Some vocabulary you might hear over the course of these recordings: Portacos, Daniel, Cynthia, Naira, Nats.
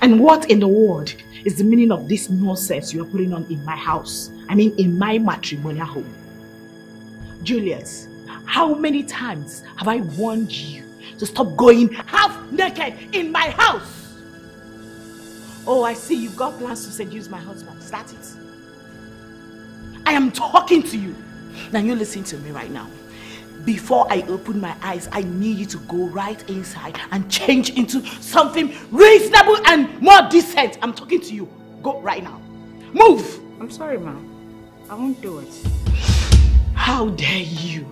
And what in the world is the meaning of this nonsense you are putting on in my house? I mean, in my matrimonial home. Julius, how many times have I warned you to stop going half naked in my house? Oh, I see you've got plans to seduce my husband. Is that it? I am talking to you. Now you listen to me right now. Before I opened my eyes, I need you to go right inside and change into something reasonable and more decent. I'm talking to you. Go right now. Move! I'm sorry, ma'am. I won't do it. How dare you?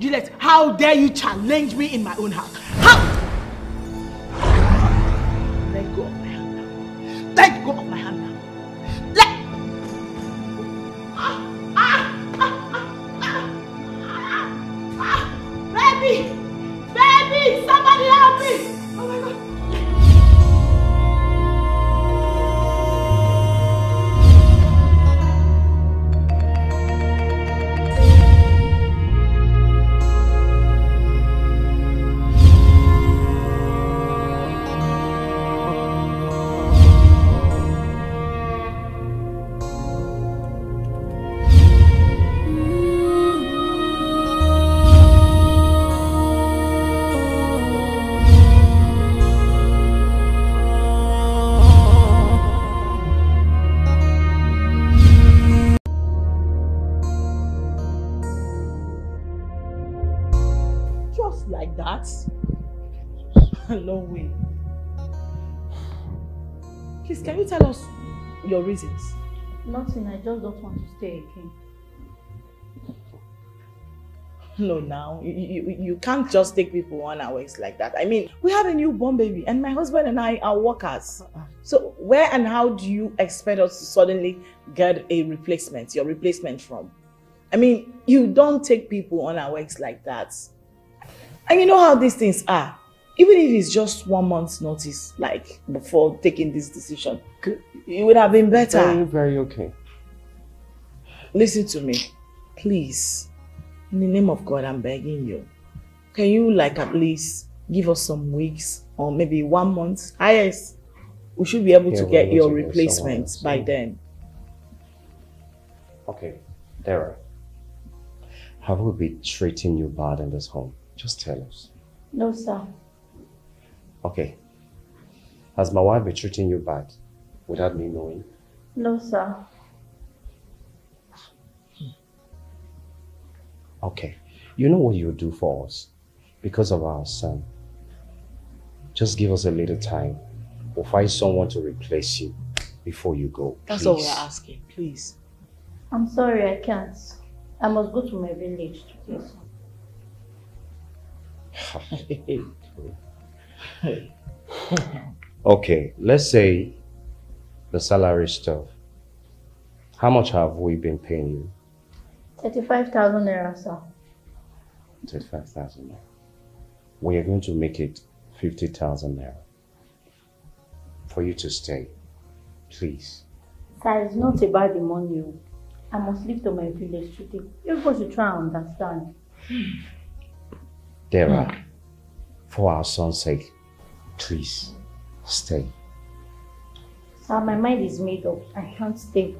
Juliet, how dare you challenge me in my own house? How? Let go of my hand now. Let go of my hand now. Baby! Baby! Somebody help me! Oh my God! Please, can you tell us your reasons? Nothing, I just don't want to stay again. No, now, you can't just take people on our ways like that. I mean, we have a newborn baby and my husband and I are workers. So where and how do you expect us to suddenly get a replacement, your replacement from? I mean, you don't take people on our ways like that. And you know how these things are. Even if it's just 1 month's notice, like, before taking this decision, it would have been better. Very, very okay. Listen to me. Please, in the name of God, I'm begging you. Can you, like, at least give us some weeks or maybe 1 month? Yes, we should be able to get your replacement by then. Okay, Dara, have we been treating you bad in this home? Just tell us. No, sir. Okay. Has my wife been treating you bad without me knowing? No, sir. Okay. You know what you'll do for us because of our son. Just give us a little time. We'll find someone to replace you before you go. That's all we're asking. Please. I'm sorry, I can't. I must go to my village to this. Okay, let's say the salary stuff. How much have we been paying you? 35,000 naira, sir. 35,000 naira. We are going to make it 50,000 naira for you to stay, please. Sir, it's not about the money. I must leave to my village today. You're supposed to try and understand. Dara, for our son's sake, please stay. Sir, my mind is made up. I can't stay.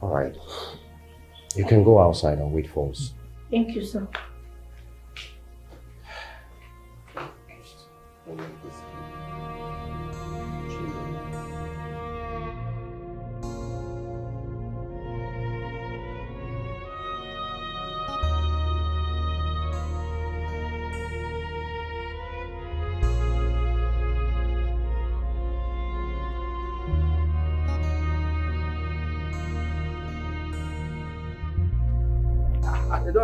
All right. You can go outside and wait for us. Thank you, sir.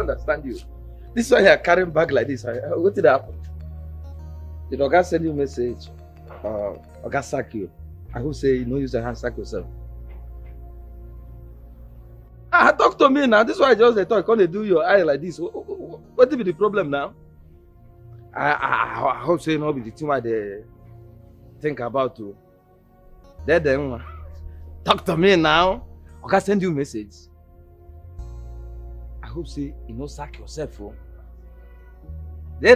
Understand you. This is why you are carrying bag like this. What did happen? Did Oga send you a message? Oga sack you. I will say no use your hand, sack yourself. Talk to me now. This is why I just they talk. Can't they do your eye like this? What will be the problem now? I hope so. You know, be the thing why they think about to. Then talk to me now. Oga send you a message. I hope say you know sack yourself. They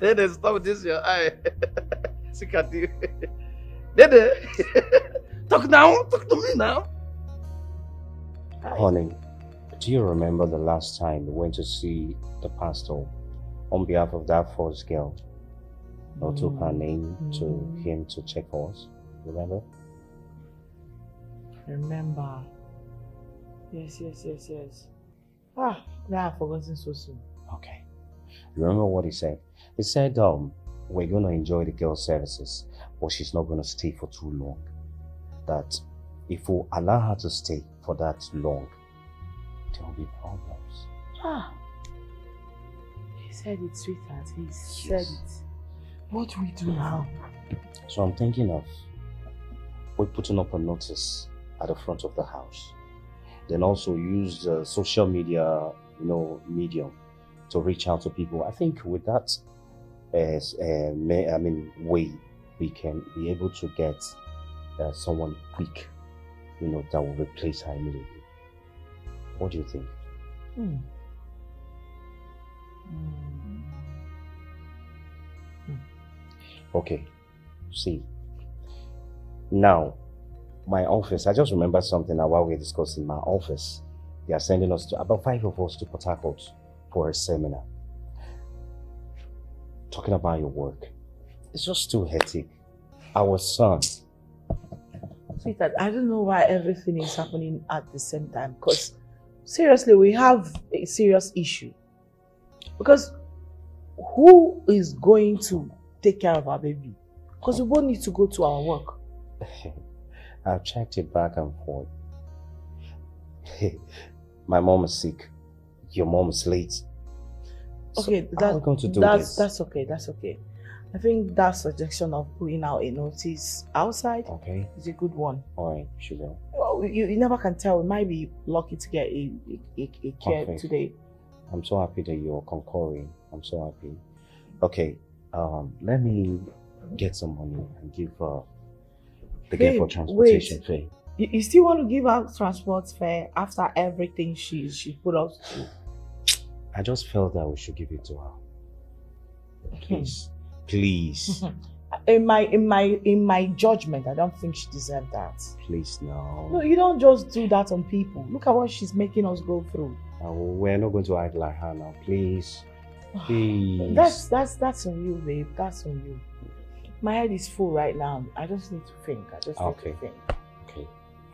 Dede, stop this, your eye. Look at you. Dede, talk now, talk to me now. Honey, do you remember the last time we went to see the pastor on behalf of that false girl? Or took her name to him to check us? Remember? Remember. Yes. Ah, now I've forgotten so soon. Okay. Remember what he said? He said, we're going to enjoy the girl's services, but she's not going to stay for too long. That if we allow her to stay for that long, there will be problems. Ah. He said it, sweetheart. He said it. What do we do now? So I'm thinking of we're putting up a notice at the front of the house. Then also use the social media, medium to reach out to people. I think with that, way we can be able to get someone quick, that will replace her immediately. What do you think? Okay, see. Now, my office, I just remembered something while we were discussing. My office, they are sending us about 5 of us to Portacos for a seminar. Talking about your work. It's just too hectic. Our son. Sweetheart, I don't know why everything is happening at the same time. Because seriously, we have a serious issue. Because who is going to take care of our baby? Because we both need to go to our work. I've checked it back and forth. My mom is sick. Your mom is late. Okay, that's okay. I think that suggestion of putting out a notice outside is a good one. All right, sugar. Well, you never can tell. We might be lucky to get a care today. I'm so happy that you're concurring. I'm so happy. Okay, let me get some money and give her the girl for transportation fare. You still want to give her transport fare after everything she put up to? I just felt that we should give it to her. Please. Please. In my judgment, I don't think she deserved that. Please, no. No, you don't just do that on people. Look at what she's making us go through. We're not going to act like her now. Please. Please. That's on you, babe. That's on you. My head is full right now. I just need to think. Okay.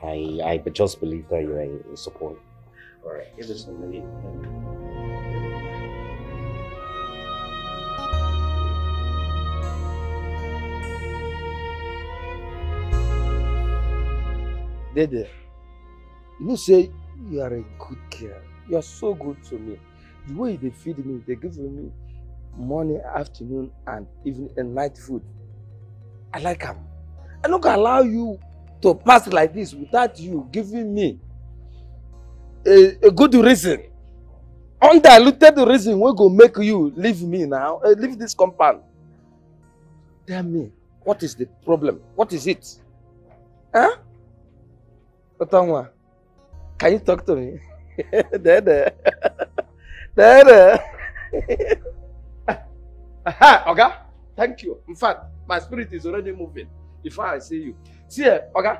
I just believe that you are in support. All right. Give us a minute. Dede, say you are a good girl. You are so good to me. The way they feed me, they give me morning, afternoon, and even a night food. I like them. I'm not going to allow you to pass like this without you giving me a good reason. Undiluted reason will go make you leave me now, leave this compound. Tell me, what is the problem? What is it? Huh? Otamwa, can you talk to me? There. Aha, Oga, thank you. In fact, my spirit is already moving. If I see you. See, Oga,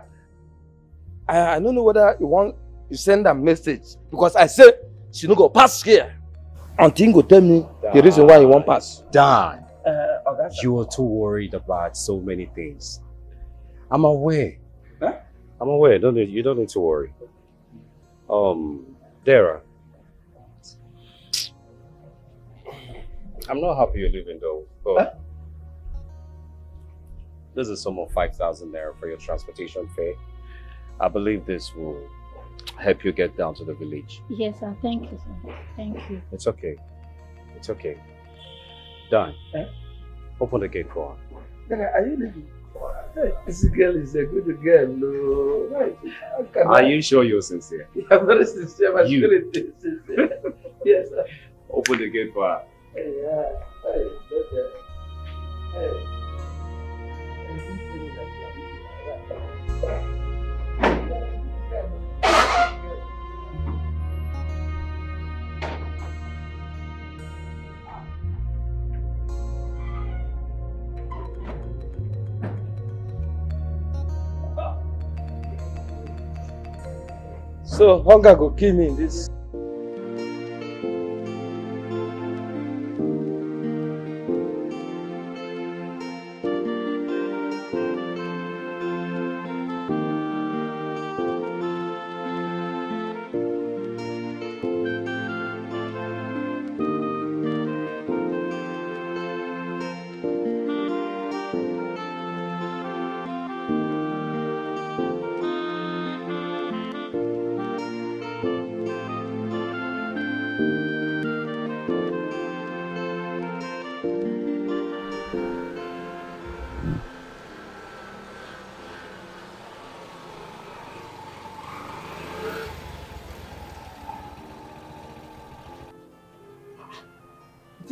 I don't know whether you want to send a message because I said she no go pass here. Until you tell me the reason why you won't pass. Dan, you are too worried about so many things. I'm aware. Huh? I'm aware. You don't need to worry. Dara, I'm not happy you're leaving though. But this is some of 5,000 naira for your transportation fare. I believe this will help you get down to the village. Yes, sir. Thank you, sir. Thank you. It's okay. It's okay. Dan, open the gate for her. Dara, are you leaving? This girl is a good girl. No. Are you sure you're sincere? I'm very sincere. My spirit is sincere. Yes, sir. Open the gate for her. So hunger go kill me in this.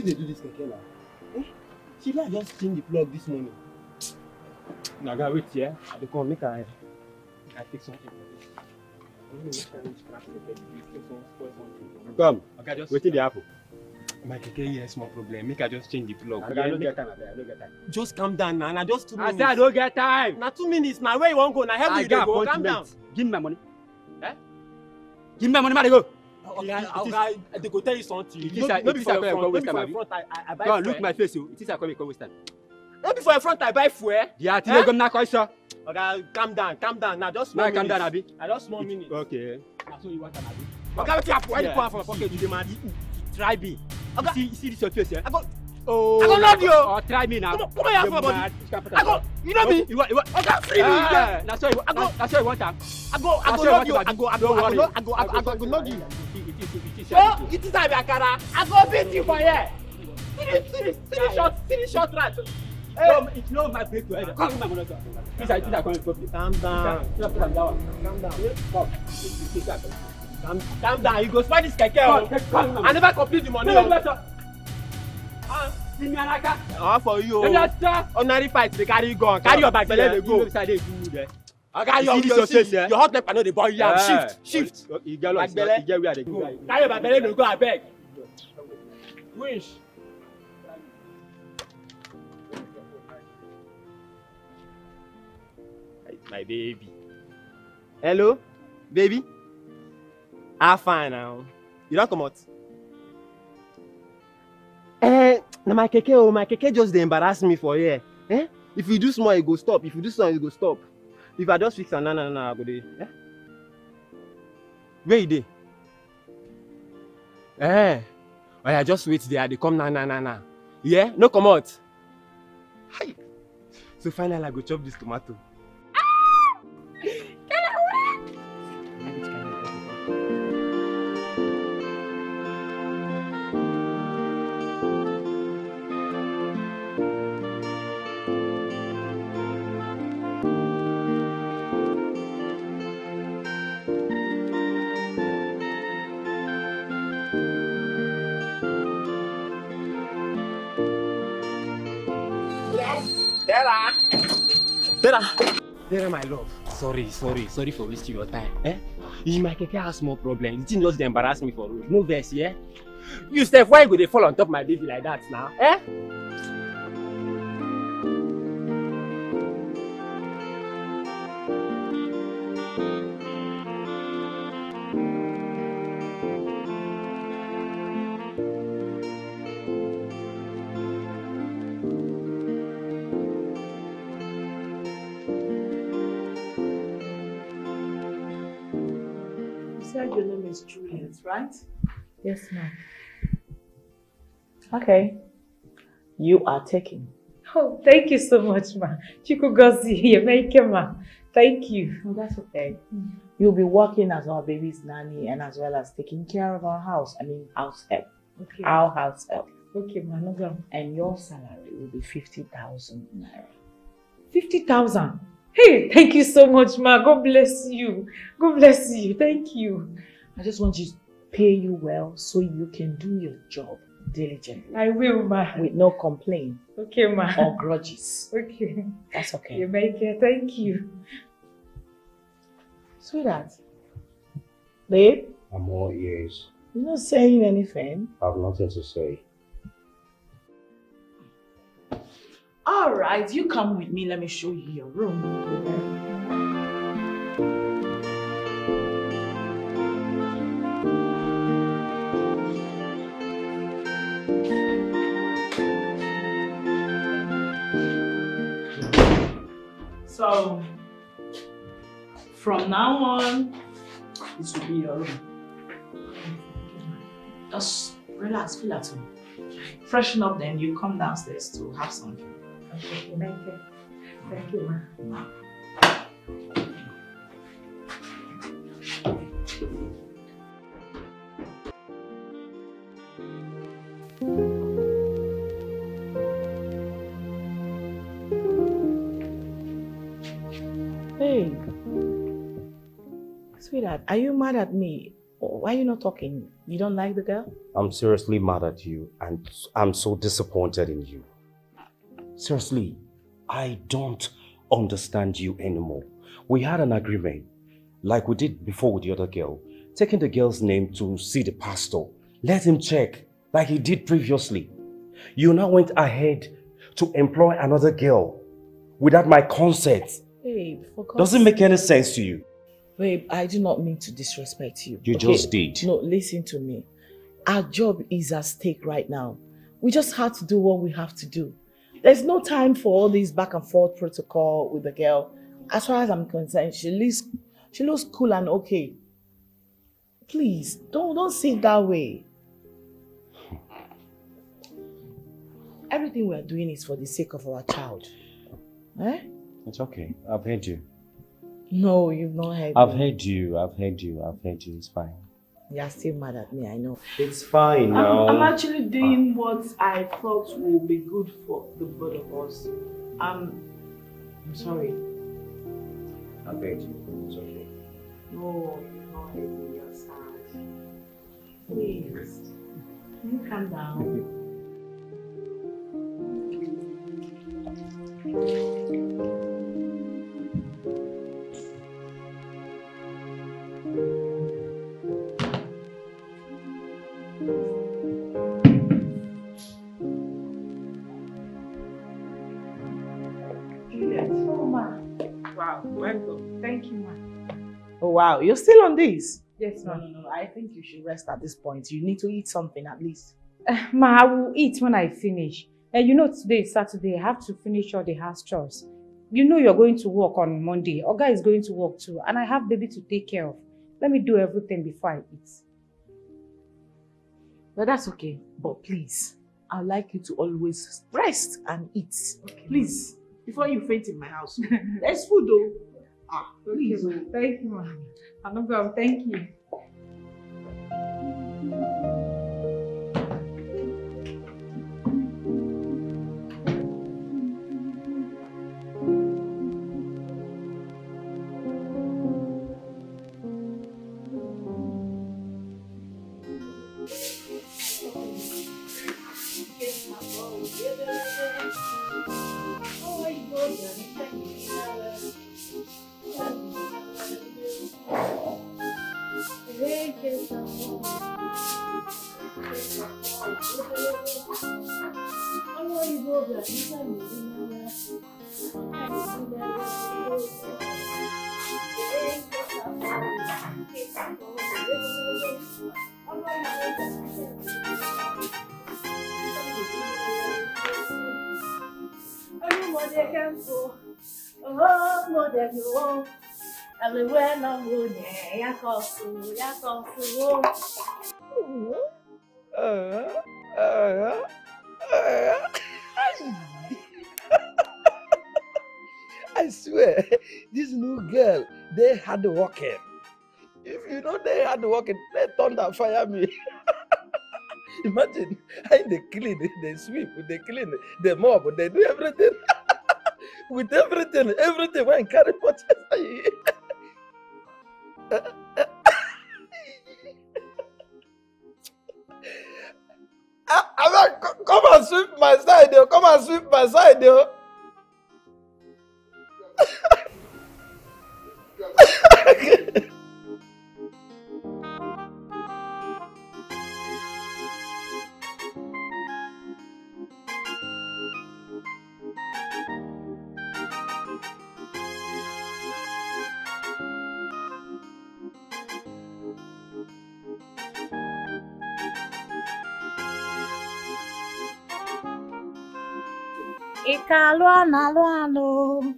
They do this keke now. Eh? Sheila just changed the plug this morning. Now go wait here. Yeah? They come make I fix something for this. Come. Okay, just wait till the apple. My keke here is small problem. Make I just change the plug. Okay, I don't get time. I don't get time. Just calm down, man. I just 2 minutes. I said I don't get time. Now 2 minutes. Now where you want go? Now help me go. Calm down. Give me my money. Eh? Give me my money. Man, go. Okay, they go tell you something. Not before I buy. Look my face, you. It is I come waste time. Not before front I buy fuel. Yeah, today go na question. Okay, calm down. Now just small. Calm down, Abi. I just 1 minute. Okay. So you want Abi? Okay, what you have? Why you come from pocket? You demand try me. Okay. See this your face here. I go. Oh. I go love you. Oh, try me now. Come on, your body. I go. You know me. Okay, free me. That's why I go. That's why you want am. I go love you. I go love you. So, it is Abakara. I go beat you for here. Silly short rat. It's not my place to head. Come my monitor. Please, I think I can't stop you. Calm down. Calm down. You go spy this keke. I never complete the money. Ah, for you. Ordinary fight, they carry gun. Carry your bag, let them go. Okay, your hot left, I know the boy. Yeah, shift. You get where they go. Carry my belly, they go. I beg. Wish. My baby. Hello, baby. I'm fine now. You don't come out. Now my keke just dey embarrass me for here. Eh? If you do small, it go stop. If you do something, it go stop. If I just fix and na I go dey. Eh? Where you dey? Eh? Oh yeah, just wait there. They come na. Yeah, no come out. Hi. So finally I go chop this tomato. Naira, my love. Sorry for wasting your time. Eh? My keke has small problem. The thing just embarrass me for road. No verse, yeah? You Steph, why would they fall on top of my baby like that now? Eh? Right? Yes, ma'am. Okay. You are taken. Oh, thank you so much, ma'am. Thank you. Oh, that's okay. Mm-hmm. You'll be working as our baby's nanny and as well as taking care of our house. I mean, house help. Okay. Our house help. Okay, ma'am. Okay. And your salary will be 50,000 naira. 50,000? Hey, thank you so much, ma'am. God bless you. God bless you. Thank you. I just want you to pay you well so you can do your job diligently. I will, ma. With no complaint. Okay, ma. Or grudges. Okay. That's okay. You make it. Thank you. Sweetheart. Babe? I'm all ears. You're not saying anything. I have nothing to say. All right, you come with me. Let me show you your room. So from now on, this will be your room. Just relax, feel at home. Freshen up, then you come downstairs to have something. Okay, thank you. Thank you, ma. Hey, sweetheart, are you mad at me? Why are you not talking? You don't like the girl? I'm seriously mad at you, and I'm so disappointed in you. Seriously, I don't understand you anymore. We had an agreement, like we did before with the other girl, taking the girl's name to see the pastor. Let him check, like he did previously. You now went ahead to employ another girl without my consent. Babe, for consent. Doesn't make any sense to you. Babe, I do not mean to disrespect you. You just did. No, listen to me. Our job is at stake right now. We just have to do what we have to do. There's no time for all this back and forth protocol with the girl. As far as I'm concerned, she looks cool and okay. Please, don't say it that way. Everything we're doing is for the sake of our child. Eh? It's okay. I've heard you. No, you've not heard me. I've heard you. I've heard you. I've heard you. It's fine. You're still mad at me, I know. It's fine now. I'm actually doing what I thought would be good for the both of us. I'm sorry. I beg you. It's okay. No, you're not hating yourself. Please, can you calm down? Welcome. Thank you, ma'am. Oh, wow. You're still on this? Yes, ma'am. No. I think you should rest at this point. You need to eat something at least. Ma, I will eat when I finish. You know, today is Saturday. I have to finish all the house chores. You know you're going to work on Monday. Oga is going to work too. And I have baby to take care of. Let me do everything before I eat. Well, that's okay. But please, I'd like you to always rest and eat. Okay, please. Before you faint in my house. There's food though. Ah, please. Okay, thank you, ma'am. No problem. Thank you. I swear, this new girl, they had working. If you know they had working, they turned and fire me. Imagine how they clean, they sweep, they clean, they mop, they do everything. With everything, when carry pots. I mean, come and sweep my side, yo. Come and sweep my side, yo. Ika luana luano.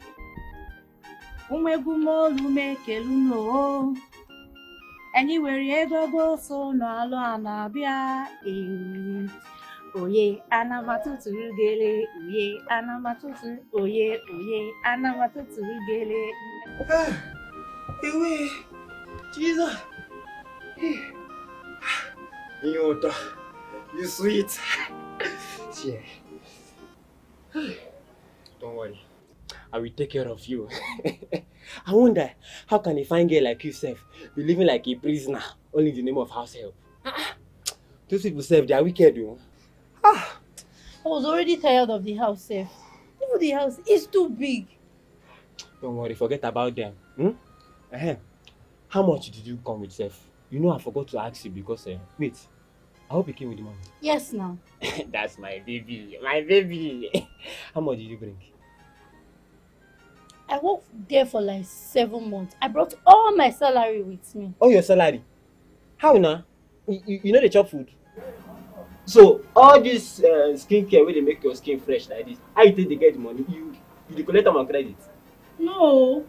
umegumolu mekelu no anywhere ego go so no alo anabia in oye anamatutu gele oye anamatutu oye oye anamatutu gele ewe Jesus Nyota, you sweet. Yeah. Don't worry. I will take care of you. I wonder, how can a fine girl like yourself be living like a prisoner, only in the name of house help? Those people self, they are wicked, you know? I was already tired of the house self. Even the house is too big. Don't worry, forget about them. Hmm? How much did you come with self? You know I forgot to ask you because, wait, I hope you came with the money. Yes, now. That's my baby, my baby. How much did you bring? I worked there for like 7 months. I brought all my salary with me. All your salary? How now? You know they chop food? So, all this skincare where they make your skin fresh like this, how you think they get the money? You collect them on credit? No.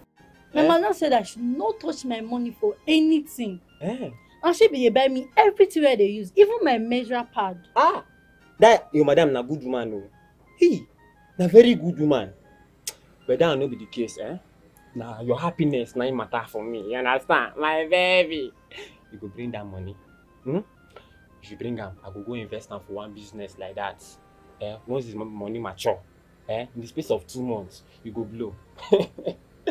My mother said I should not touch my money for anything. Eh. And she be buy me everything where they use, even my measure pad. Ah! That your madam na good woman. No. He na very good woman. But that will not be the case, eh? Now your happiness na it matter for me. You understand? My baby. You go bring that money. Hmm? If you bring them, I go invest them for one business like that. Eh? Once this money mature, eh? In the space of 2 months, you go blow.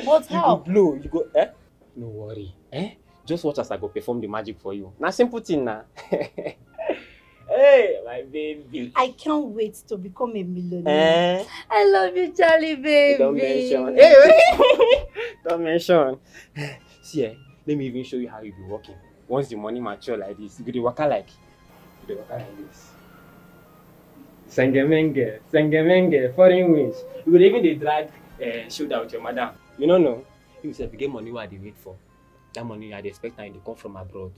But how? You go blow, you go, eh? No worry, eh? Just watch as I go perform the magic for you. Now, simple thing now. Hey, my baby. I can't wait to become a millionaire. Eh? I love you, Charlie, baby. Don't mention. Hey, wait. Don't mention. See, eh? Let me even show you how you'll be working. Once the money mature like this, you go to work like. You go to work like this. Sengemenge, sengemenge, foreign winds. You could even they drag shoulder with your madam. You don't know. You said you get money what they wait for. That money I'd expect and they come from abroad.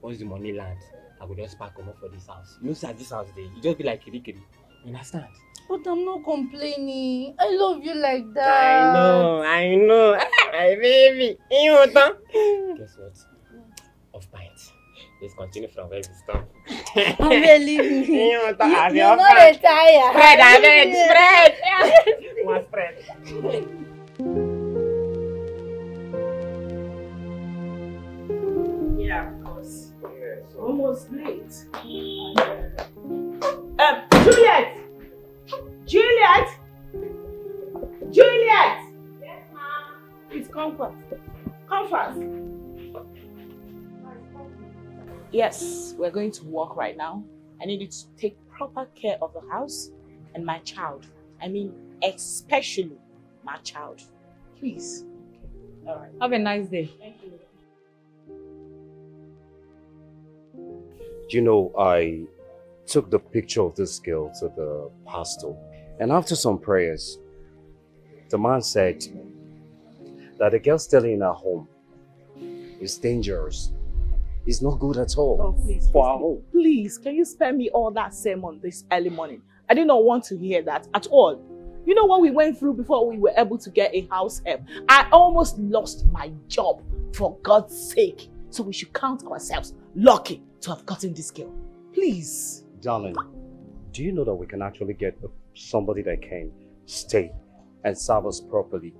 Once the money lands, I would just pack them up for this house. You know, sir, this house day, you just be like kiri-kiri. You understand? But I'm not complaining. I love you like that. I know, my baby. Guess what? Off point. Let's continue from where we stop. I'm really you're not retired. Spread, spread. Spread. Almost late. Juliet! Juliet! Juliet! Yes, ma'am. Please come fast. Come fast. Yes, we're going to walk right now. I need you to take proper care of the house and my child. I mean, especially my child. Please. All right. Have a nice day. Thank you. You know, I took the picture of this girl to the pastor, and after some prayers, the man said that the girl staying in her home is dangerous. It's not good at all. Oh, please, for our home. Please, can you spare me all that sermon this early morning? I did not want to hear that at all. You know what we went through before we were able to get a house help? I almost lost my job, for God's sake. So we should count ourselves lucky to have gotten this girl. Please. Darling, do you know that we can actually get somebody that can stay and serve us properly?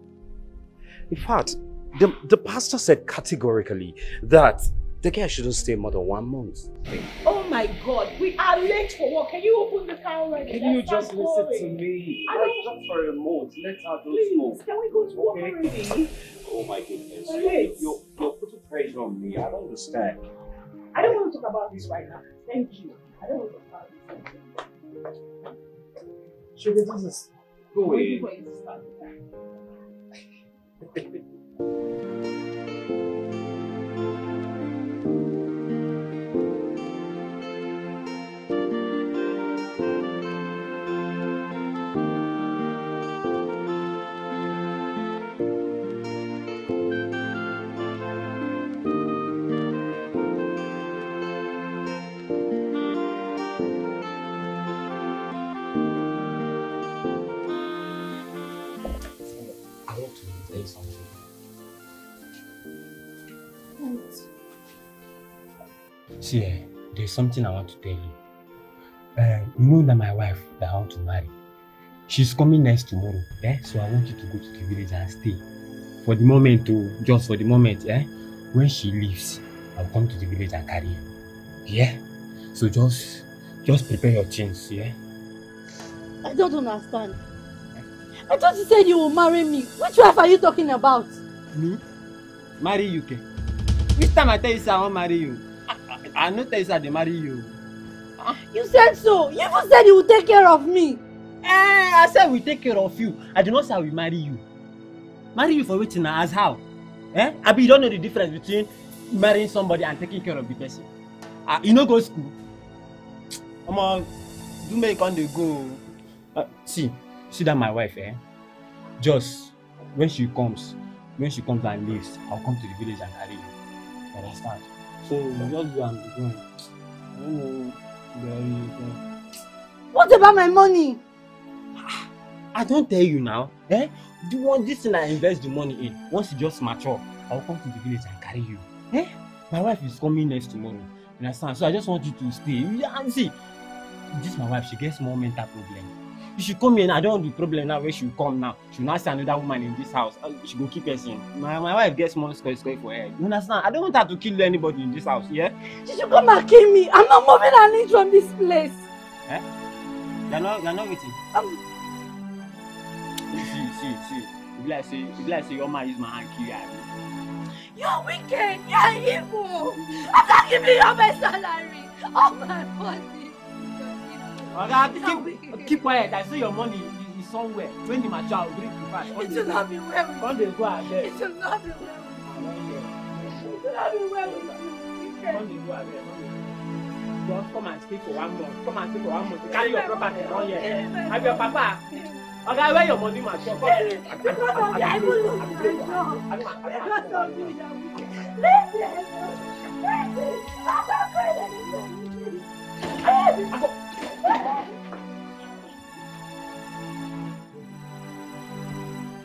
In fact, the pastor said categorically that the girl shouldn't stay more than 1 month. Oh my God, we are late for work. Can you open the car already? Can you just listen to me? Just for a moment, let her do smoke. Can we go to work already? Oh my goodness, you're putting pressure on me. I don't understand. I don't want to talk about this right now. Thank you. I don't want to talk about this. Sugar, this is... Go away. here, there's something I want to tell you. You know that my wife that I want to marry, she's coming next tomorrow, eh? So I want you to go to the village and stay. For the moment, just for the moment, eh? When she leaves, I'll come to the village and carry her. Yeah? So just prepare your things, yeah? I don't understand. I thought you said you will marry me. Which wife are you talking about? Me? Marry you, okay? Which time I tell you, sir, I won't marry you. I know tell you, sir, they marry you. You said so. You even said you will take care of me. Eh, I said we take care of you. I do not say I will marry you. Marry you for which now? As how? Eh? I mean, you don't know the difference between marrying somebody and taking care of the person. You know, go to school. Come on, do make on the go. See that my wife, eh? Just when she comes and leaves, I'll come to the village and carry you. Understand? So just go and go. What about my money? I don't tell you now, eh? Do you want this thing I invest the money in? Once you just mature, I'll come to the village and carry you. Eh? My wife is coming next tomorrow. You understand? So I just want you to stay. And see, this my wife, she gets more mental problem. You should come here and I don't want the problem now where she will come now. She will not see another woman in this house. She will keep her sin. My wife gets more square for her. You understand? I don't want her to kill anybody in this house, yeah? She should come and kill me. I'm not moving an inch from this place. Eh? You're not with it. See. If you like say your man use my hand kill her. You're wicked. You're evil. I can't give you your best salary. Oh my body. Keep quiet, I see your money is somewhere. When you mature, I'll bring you back. It should not be well with you. It should not be well with you. It should not be well with you. Just come and stay for 1 month. Carry your property around here. Have your papa. Okay, where your money mature? I will lose.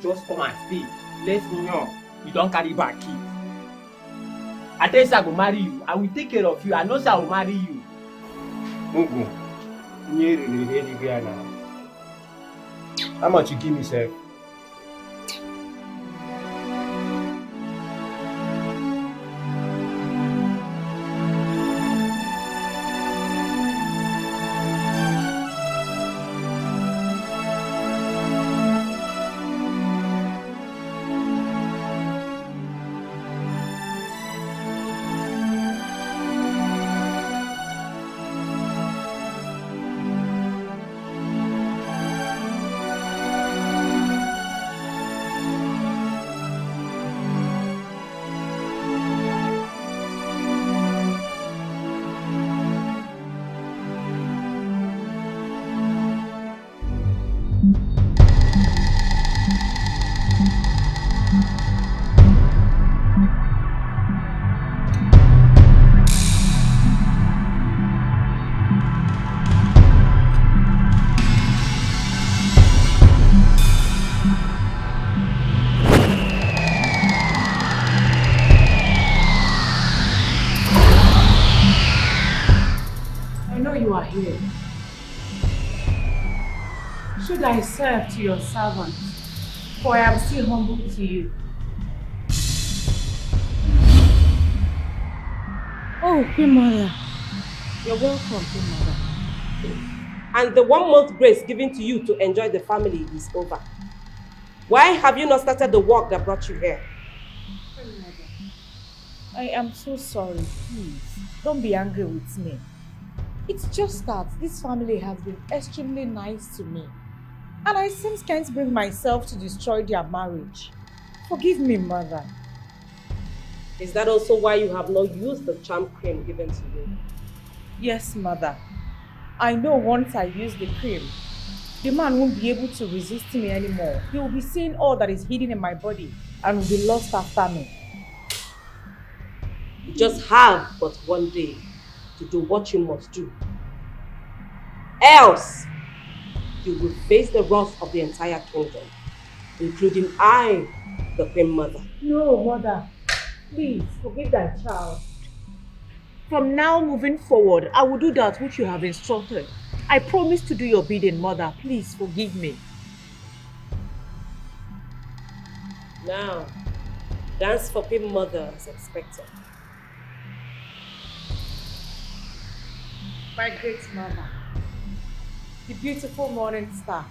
Just come and stay. Let's know you don't carry back kids. I tell you, I will marry you. I will take care of you. I know I will marry you. How much you give me, sir? I serve to your servant, for I am still humble to you. Oh, Queen Mother. You're welcome, Queen Mother. And the 1 month grace given to you to enjoy the family is over. Why have you not started the work that brought you here? Queen Mother, I am so sorry. Please, don't be angry with me. It's just that this family has been extremely nice to me. And I since can't bring myself to destroy their marriage. Forgive me, Mother. Is that also why you have not used the charm cream given to you? Yes, Mother. I know once I use the cream, the man won't be able to resist me anymore. He will be seeing all that is hidden in my body and will be lost after me. You just have but 1 day to do what you must do. Else, you will face the wrath of the entire kingdom, including I, the Queen Mother. No, Mother. Please, forgive thy child. From now moving forward, I will do that which you have instructed. I promise to do your bidding, Mother. Please forgive me. Now, dance for people, Mother, as expected. My great Mama, the beautiful morning star,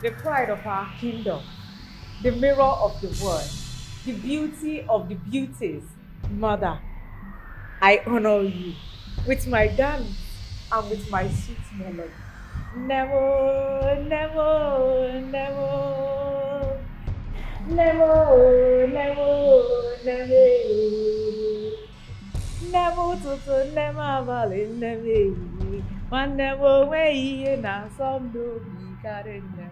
the pride of our kingdom, the mirror of the world, the beauty of the beauties, Mother, I honor you with my dance and with my sweet melody. Never, never, never, never, never, never, never to never valley, never, one never way, and now some do be carried never.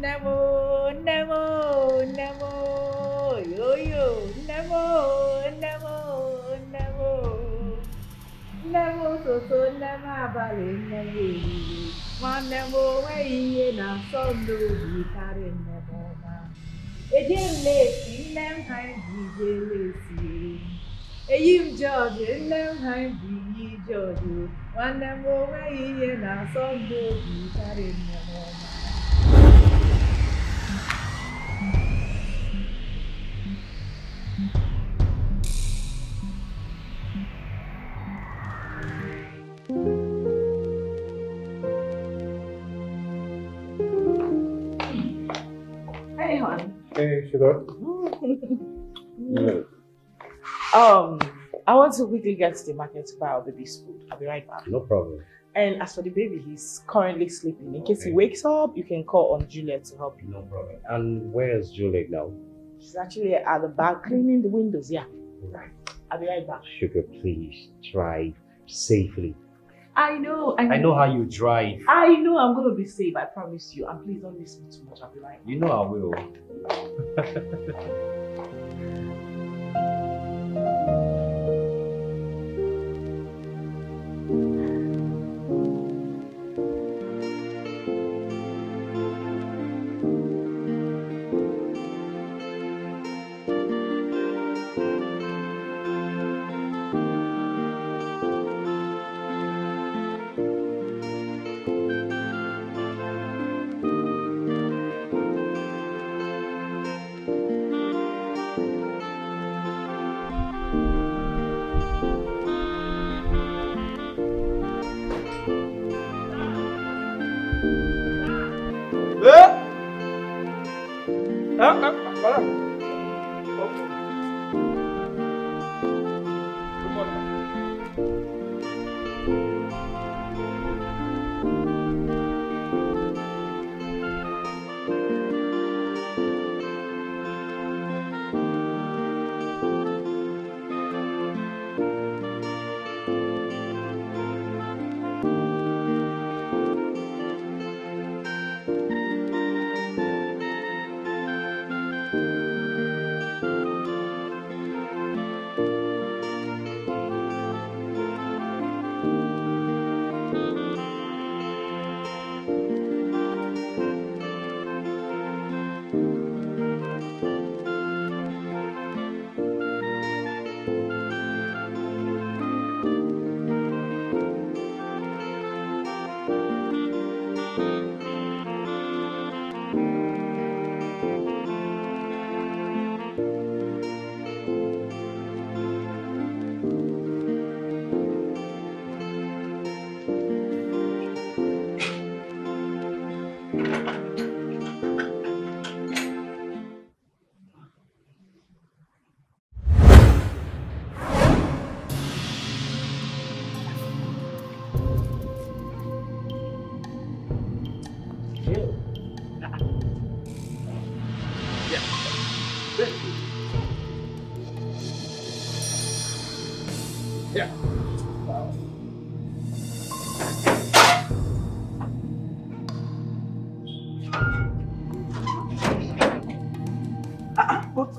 Never, never, never, yo yo, never, never, never, never, so never, valley, never, one never way, and now some do be carried never. Again, lazy, never hide, lazy. A you judge, and never hide, ye judge. One never way, and now some do be carried never. Hey, hon. Hey, sugar. I want to quickly get to the market to buy our baby's food. I'll be right back. No problem. And as for the baby, he's currently sleeping. In case he wakes up, you can call on Juliet to help you. No problem. And where is Juliet now? She's actually at the back cleaning the windows. Yeah. Right. I'll be right back. Sugar, please drive safely. I know. I know how you drive. I know I'm going to be safe. I promise you. And please don't miss me too much. I'll be right back. You know I will.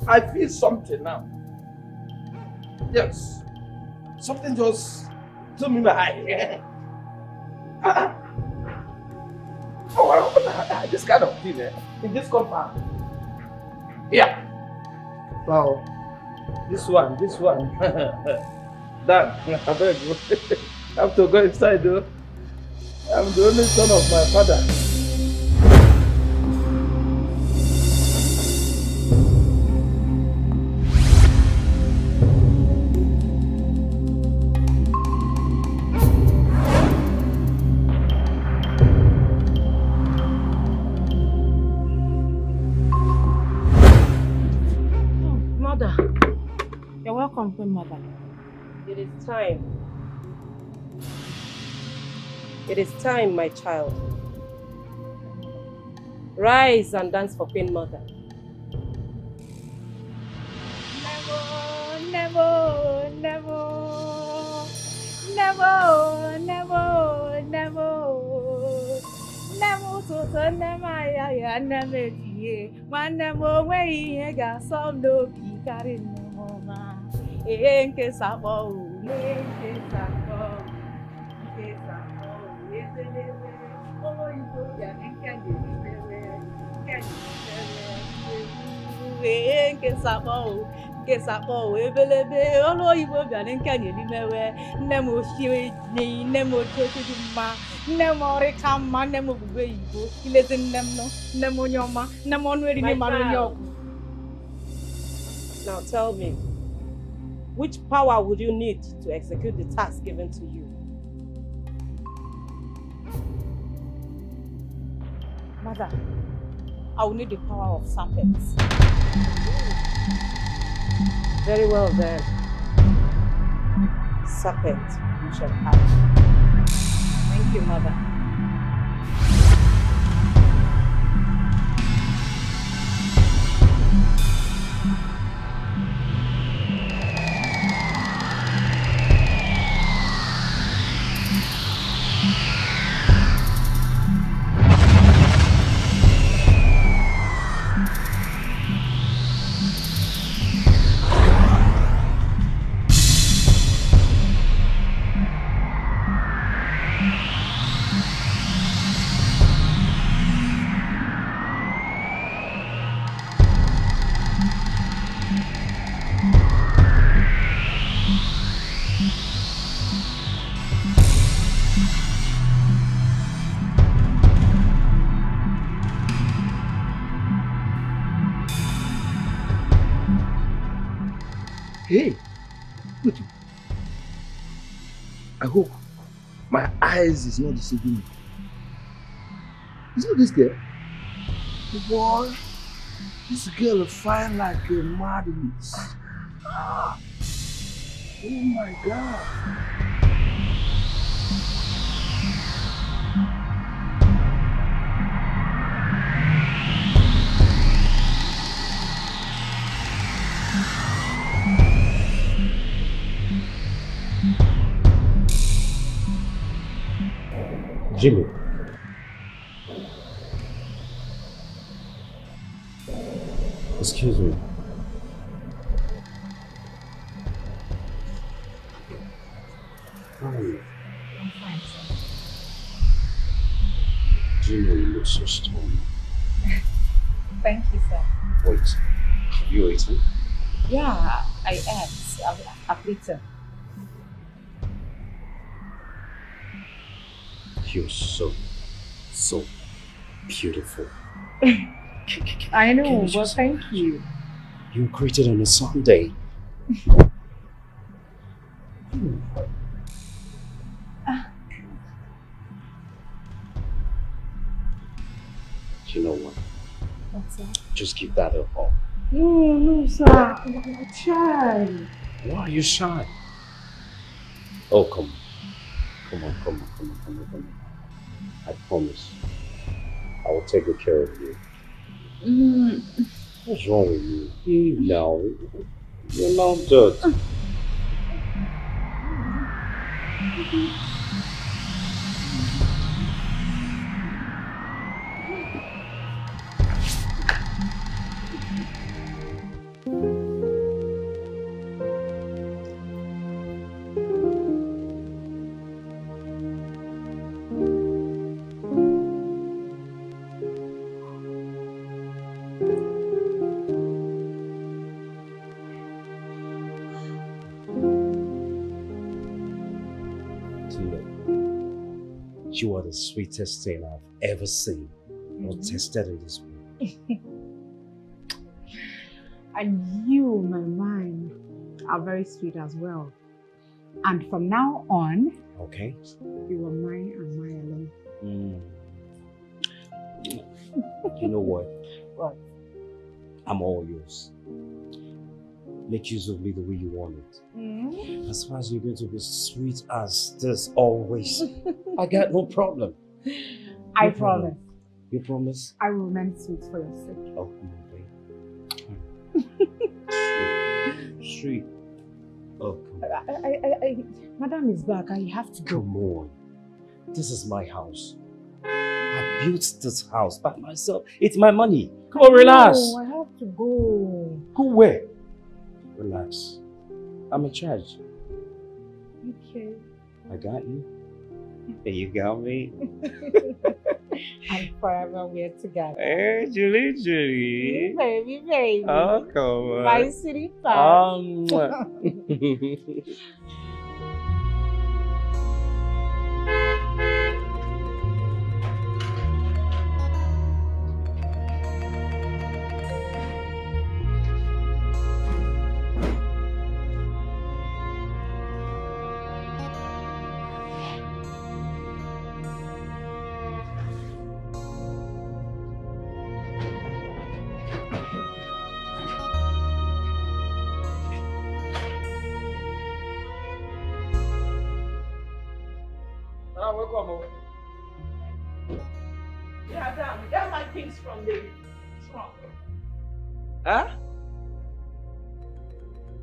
I feel something now. Yes. Something just took me by. Oh, I hope not. This kind of thing, in this compound. Yeah. Wow. This one. Dad, I beg, I have to go inside though. I'm the only son of my father. Mother, it is time. It is time, my child. Rise and dance for Queen Mother. Never, never, never, never, never, in case I fall, now tell me, which power would you need to execute the task given to you? Mother, I will need the power of serpents. Very well then. Serpent, you shall have. Thank you, Mother. Hey, good. I hope my eyes is not deceiving me. Is not this girl? Boy, this girl is fine like a madness. Oh my God. Jimmy. Excuse me. How are you? I'm fine, sir. Jimmy, you look so strong. Thank you, sir. Wait. Have you eaten? Yeah, I ate. I've eaten. You're so beautiful. I know, well, thank you. You were created on a Sunday. You know what? What's that? Just give that a call. No, no, sir. I'm shy. Why are you shy? Oh, come on. Come on. I promise. I will take good care of you. What's wrong with you? No. You're not dirt. You are the sweetest thing I've ever seen or tasted in this world. And you, my man, are very sweet as well. And from now on, okay, you are mine and mine alone. You know what? What? I'm all yours. Make use of me the way you want it. As far as you're going to be sweet as this always, I got no problem. I promise. You promise? I will remain sweet for your sake. Oh, come on, babe. Sweet. Oh, come on. Madam is back. I have to go. Come on. This is my house. I built this house by myself. It's my money. Come on, relax. No, I have to go. Go where? Relax. I'm in charge. Okay. I got you. You got me. And forever we're together. Hey, Julie. Baby. Oh, come on. My city pal.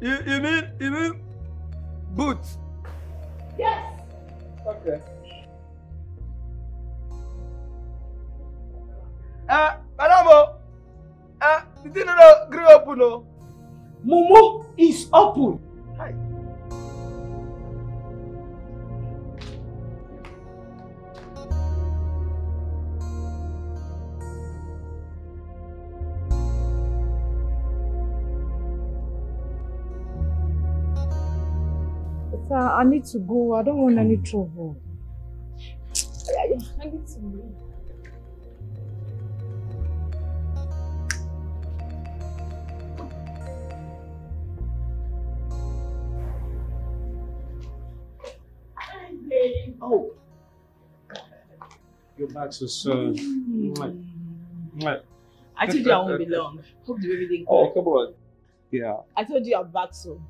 You mean boots? Yes. Okay. Madam, did you know grill open? No. Mumu is open. Hi. I need to go. I don't want any trouble. I need to go. Oh, your bags are so. I told you I won't be long. Hope the baby didn't cry. Oh, come on. Yeah. I told you I'm back so.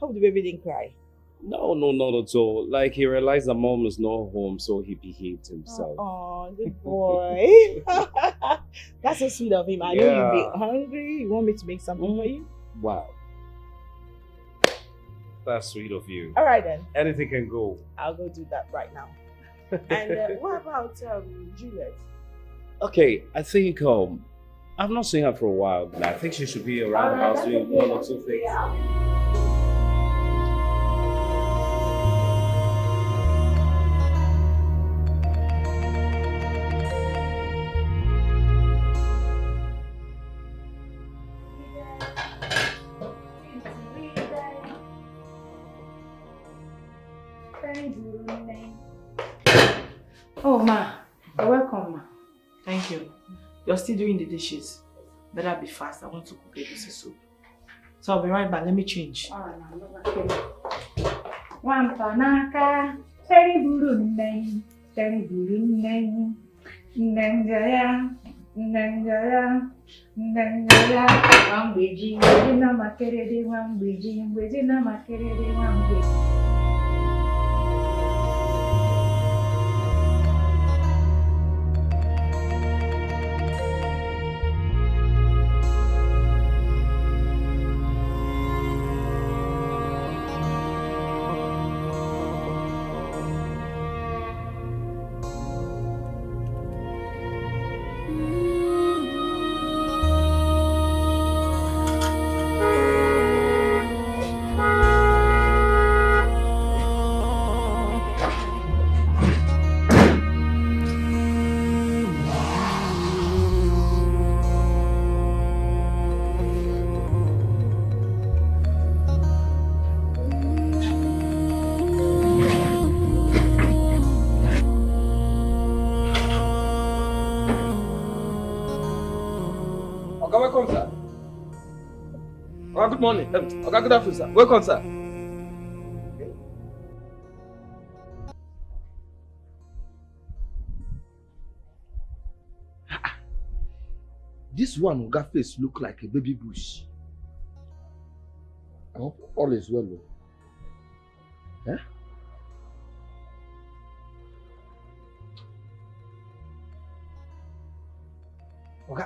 Hope the baby didn't cry. No, not at all. Like, he realized that mom was not home, so he behaved himself. Oh, good boy. That's so sweet of him. I know you'll be hungry. You want me to make something for you? Wow. That's sweet of you. All right, then. Anything can go. I'll go do that right now. And what about Juliet? Okay, I think I've not seen her for a while, but I think she should be around the house doing one or two things. Yeah. You're still doing the dishes. Better be fast. I want to cook a piece of soup. So I'll be right back. Let me change. Okay, welcome, sir. Okay, good morning. Okay, good afternoon, sir. Welcome, sir. Okay. This one, Oga face look like a baby bush. I hope all is well. Huh? Okay,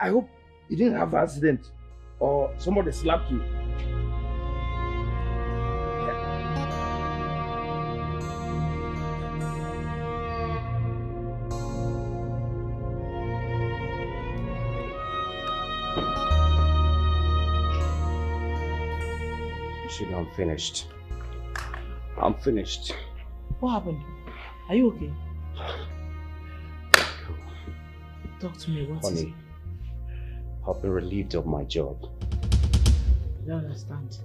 I hope you didn't have an accident or somebody slapped you. Shit, I'm finished. I'm finished. What happened? Are you okay? Talk to me, what is it? I've been relieved of my job. I don't understand.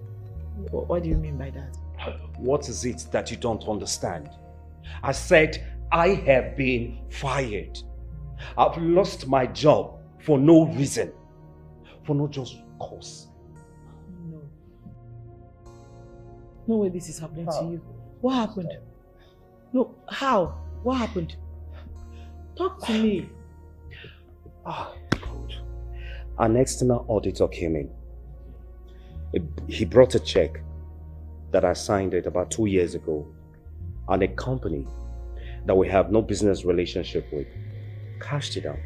What do you mean by that? What is it that you don't understand? I said, I have been fired. I've lost my job for no reason. For no just cause. No. No way this is happening to you. What happened? No, how? What happened? Talk to me. Ah, good. An external auditor came in. He brought a check that I signed it about 2 years ago, and a company that we have no business relationship with cashed it out.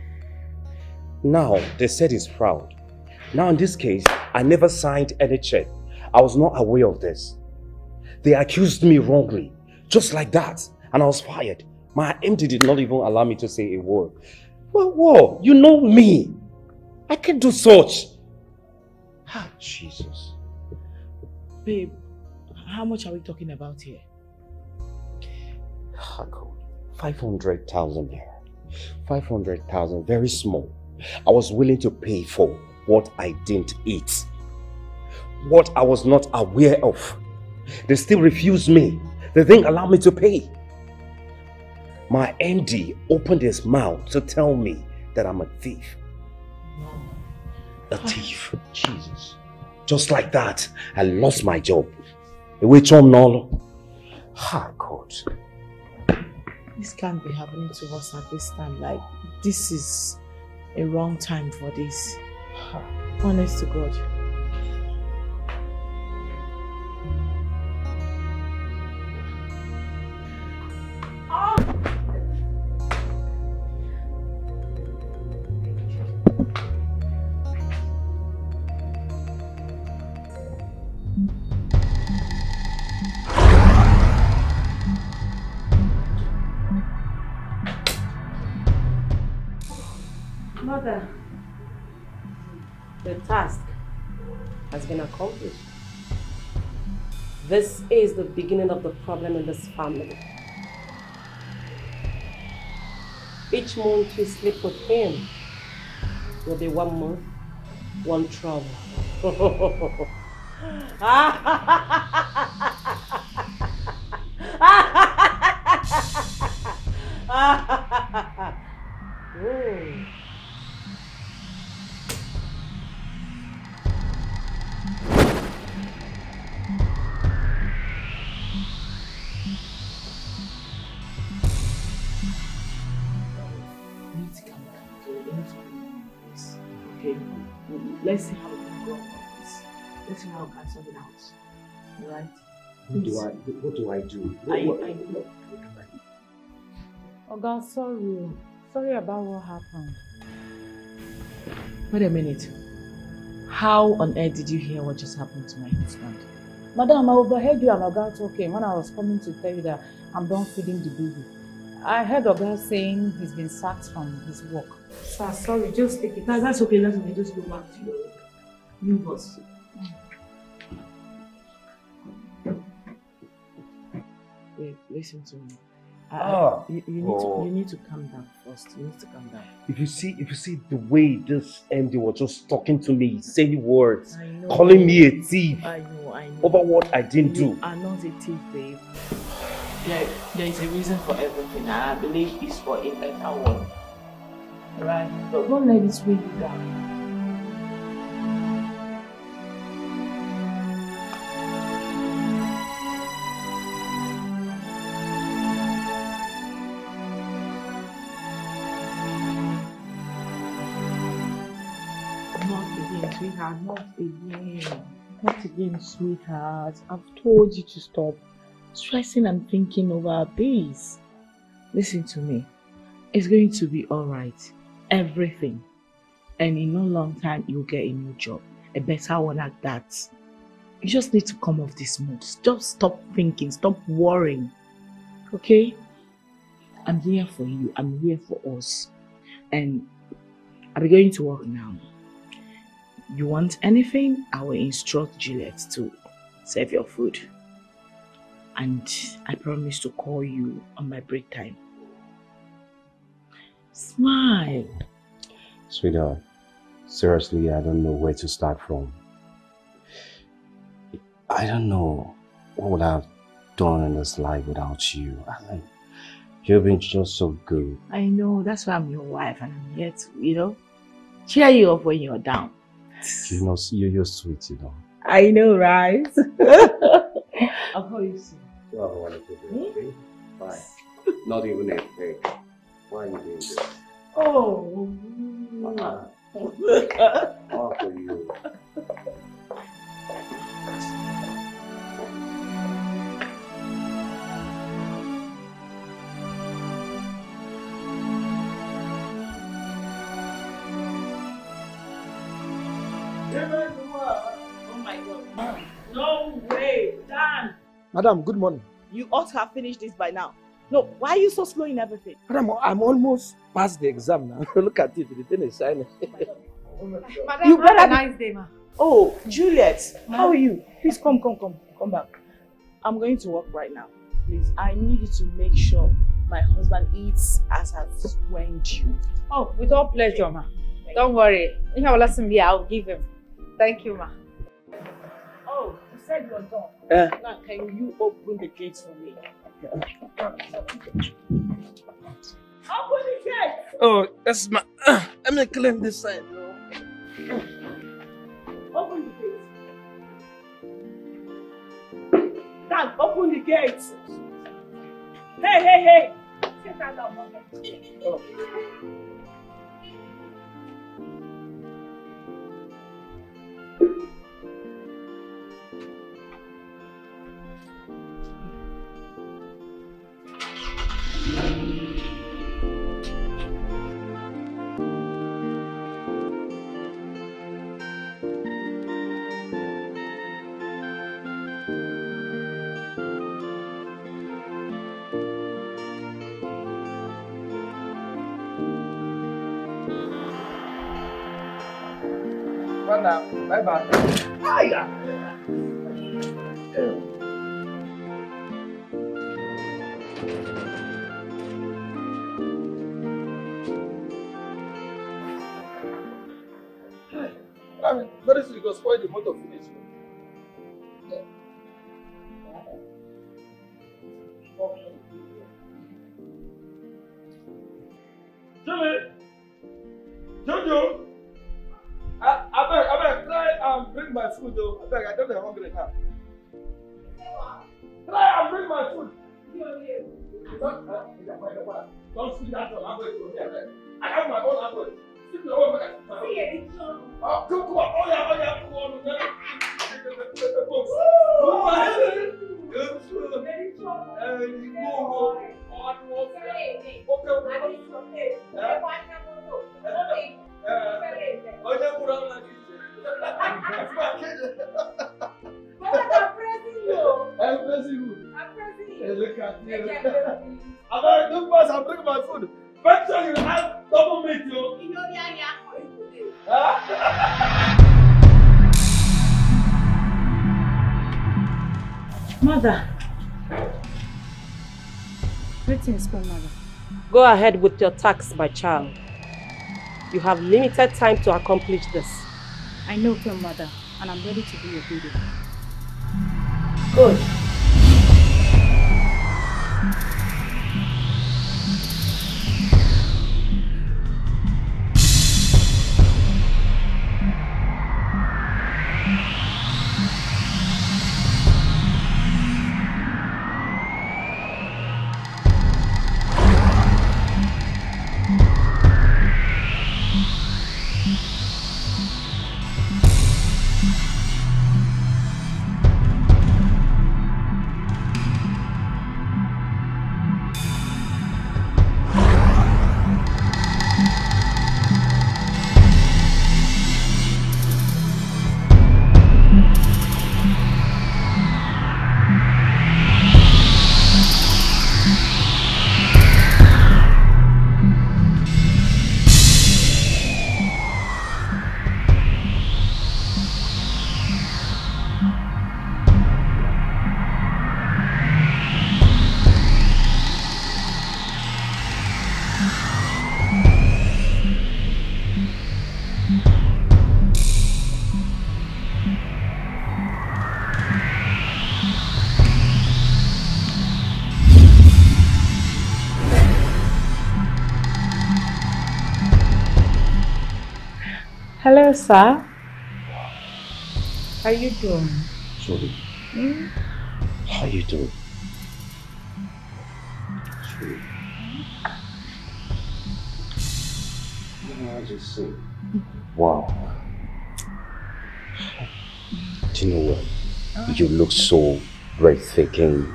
Now they said it's fraud. Now in this case, I never signed any check. I was not aware of this. They accused me wrongly, just like that, and I was fired. My MD did not even allow me to say a word. Whoa, you know me. I can't do such. Ah, Jesus. Babe, how much are we talking about here? Ah, God. 500,000 here. 500,000, very small. I was willing to pay for what I didn't eat. What I was not aware of. They still refused me. They didn't allow me to pay. My MD opened his mouth to tell me that I'm a thief. A thief. Jesus. Just like that, I lost my job. Ah, God. This can't be happening to us at this time. Like, this is a wrong time for this. Honest to God. Accomplished. This is the beginning of the problem in this family. Each month you sleep with him will be 1 month, one trouble. Let's see how we can go about this. Let's see how we can sort it out. Alright? What do I do? Oh God, sorry. Sorry about what happened. Wait a minute. How on earth did you hear what just happened to my husband? Madam, I overheard you and Oga talking when I was coming to tell you that I'm done feeding the baby. I heard Oga saying he's been sacked from his work. Sir, sorry, just take it. That's okay, let me just go back to your new boss. Wait, listen to me. You need to calm down first. You need to calm down. If you see the way this MD was just talking to me, saying words, calling me a thief. I know. Over what I didn't do. You are not a thief, babe. There is a reason for everything, and I believe it's for a better one. Right? But don't let it weigh you down. sweetheart, not again. Not again, sweetheart. I've told you to stop stressing and thinking over this. Listen to me. It's going to be all right. Everything. And in no long time, you'll get a new job. A better one at that. You just need to come off this mood. Just stop thinking. Stop worrying. Okay? I'm here for you. I'm here for us. And I'll be going to work now. You want anything? I will instruct Juliet to serve your food. And I promise to call you on my break time. Smile. Sweetheart, seriously, I don't know where to start from. I don't know what would I have done in this life without you. You've been just so good. I know, that's why I'm your wife and I'm here to, you know, cheer you up when you're down. You know, you're sweet, you know. I know, right? I'll call you soon. You have a wonderful day, okay? Bye. Not even a day. Why are you doing this? Oh. All for you. Madam, good morning. You ought to have finished this by now. No, why are you so slow in everything? Madam, I'm almost past the exam now. Look at it, the thing is silent. Madam, you have a nice day, ma. Oh, Juliet, how are you? Please come back. I'm going to work right now. Please, I need you to make sure my husband eats as I've sworn you. Oh, with all pleasure, ma. Don't worry. I'll give him. Thank you, ma. Oh, you said you were done. Now, can you open the gate for me? Open the gate! Oh, that's my... I'm going to clean this side. Open the gate. Dad, open the gate! Hey! Get that out of here. Oh. Bye-bye. I mean, very soon you go spoil the motor finish. Yeah. Jimmy! Jojo! I beg, try and bring my food though. I beg, I don't have hungry now. Try and bring my food. Don't speak that language from here. I have my own language. Speak your own language. Come on. I'm pressing you. Look at me. I'm going to do fast and bring my food. Make sure you have double meat, yo. You know, Mother. Greetings, grandmother. Go ahead with your task, my child. You have limited time to accomplish this. I know, grandmother, and I'm ready to do your bidding. Good. Hello, sir. How you doing? Sorry. Hmm? How you doing? Sorry. I just say, wow. Do you know what? You look so breathtaking,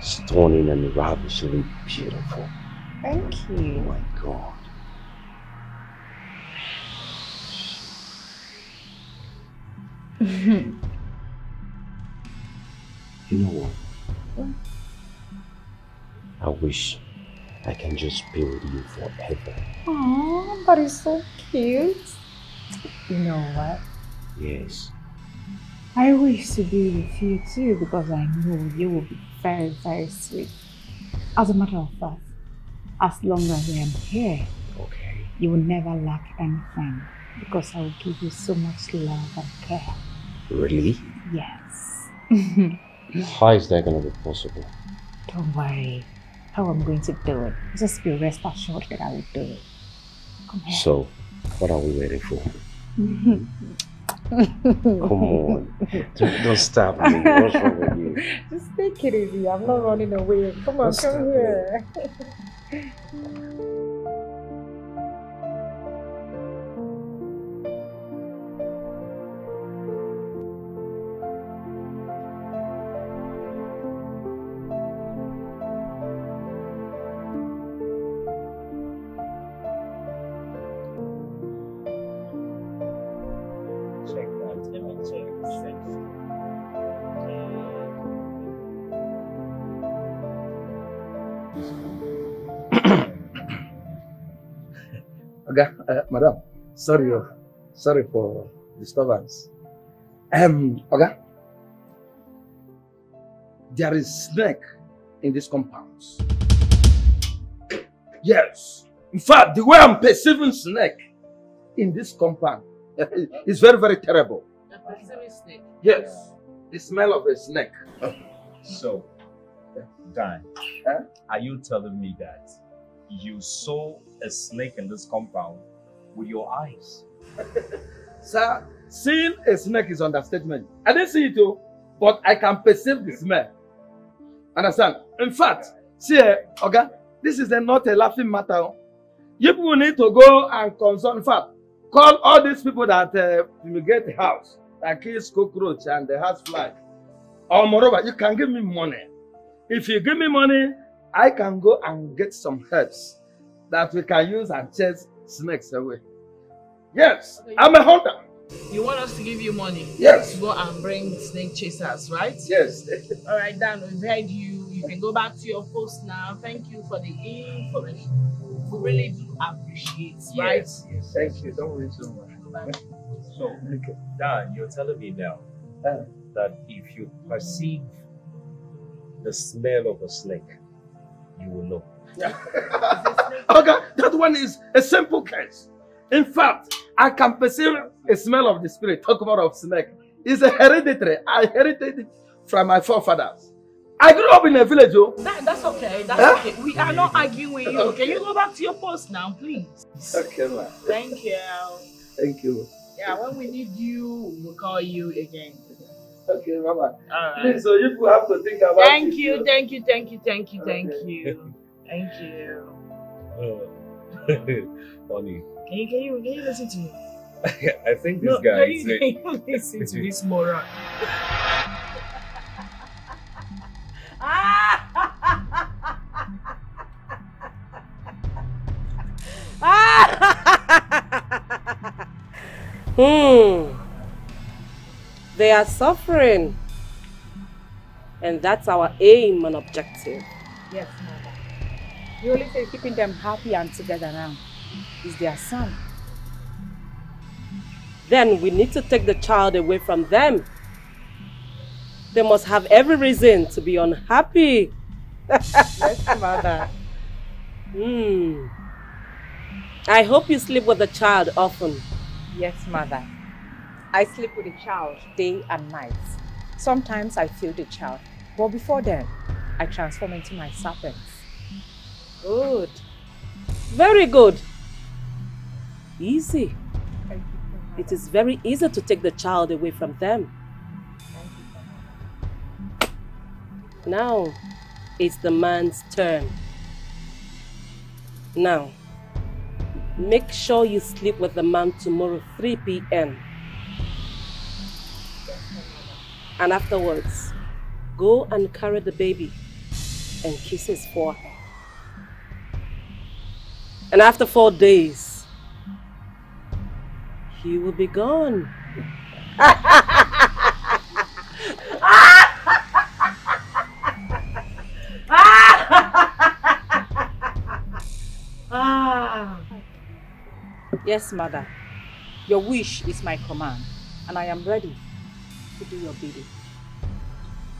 stunning, and ravishingly beautiful. Thank you. Oh my God. You know what? What? I wish I can just be with you forever. Aww, but it's so cute. You know what? Yes. I wish to be with you too because I know you will be very, very sweet. As a matter of fact, as long as I am here, okay, you will never lack anything because I will give you so much love and care. Really? Yes. How is that going to be possible? Don't worry how I'm going to do it. Just be rest assured that I will do it. Come here. So, what are we waiting for? Come on. Don't stop me. What's wrong with you? Just take it easy. I'm not running away. Come on, come here. Madam, sorry for disturbance. Okay. There is snake in this compound. Yes. In fact, the way I'm perceiving snake in this compound is very, very terrible. I'm perceiving snake. Yes. The smell of a snake. So, Dan, are you telling me that you saw a snake in this compound with your eyes? Sir, seeing a snake is understatement. I didn't see it too, but I can perceive the smell. Understand? In fact, see, okay, this is not a laughing matter. You people need to go and consult. In fact, call all these people that fumigate the house, that kills cockroach and the house fly. Or moreover, you can give me money. If you give me money, I can go and get some herbs that we can use and chase snakes away. Yes, okay, I'm a hunter. You want us to give you money? Yes. To go and bring snake chasers, right? Yes. All right, Dan, we've heard you. You can go back to your post now. Thank you for the information. We really do appreciate, right? Yes, yes. Thank you. Don't worry so much. So, okay. Dan, you're telling me now that if you perceive the smell of a snake, you will know. Yeah. Okay, that one is a simple case. In fact, I can perceive a smell of the spirit. Talk about of snake. It's a hereditary. I herited it from my forefathers. I grew up in a village. Oh. That's okay. That's okay. We are not arguing with you. Okay. Can you go back to your post now, please? Okay, man. Thank you. Thank you. Yeah, when we need you, we'll call you again. Okay, Mama. Right. So you have to think about it. You, thank you, thank you, thank you, thank you. Thank you. Honey. Can you listen to me? I think this guy is... Can you listen to this moron? They are suffering, and that's our aim and objective. Yes, Mother. The only thing keeping them happy and together now is their son. Then we need to take the child away from them. They must have every reason to be unhappy. Yes, Mother. I hope you sleep with the child often. Yes, Mother. I sleep with the child day and night. Sometimes I feel the child, but before then, I transform into my serpent. Good. Very good. Easy. Thank you. It is very easy to take the child away from them. Now, it's the man's turn. Now, make sure you sleep with the man tomorrow, 3 p.m. And afterwards, go and carry the baby and kiss his forehead. And after 4 days, he will be gone. Yes, mother. Your wish is my command, and I am ready to do your bidding.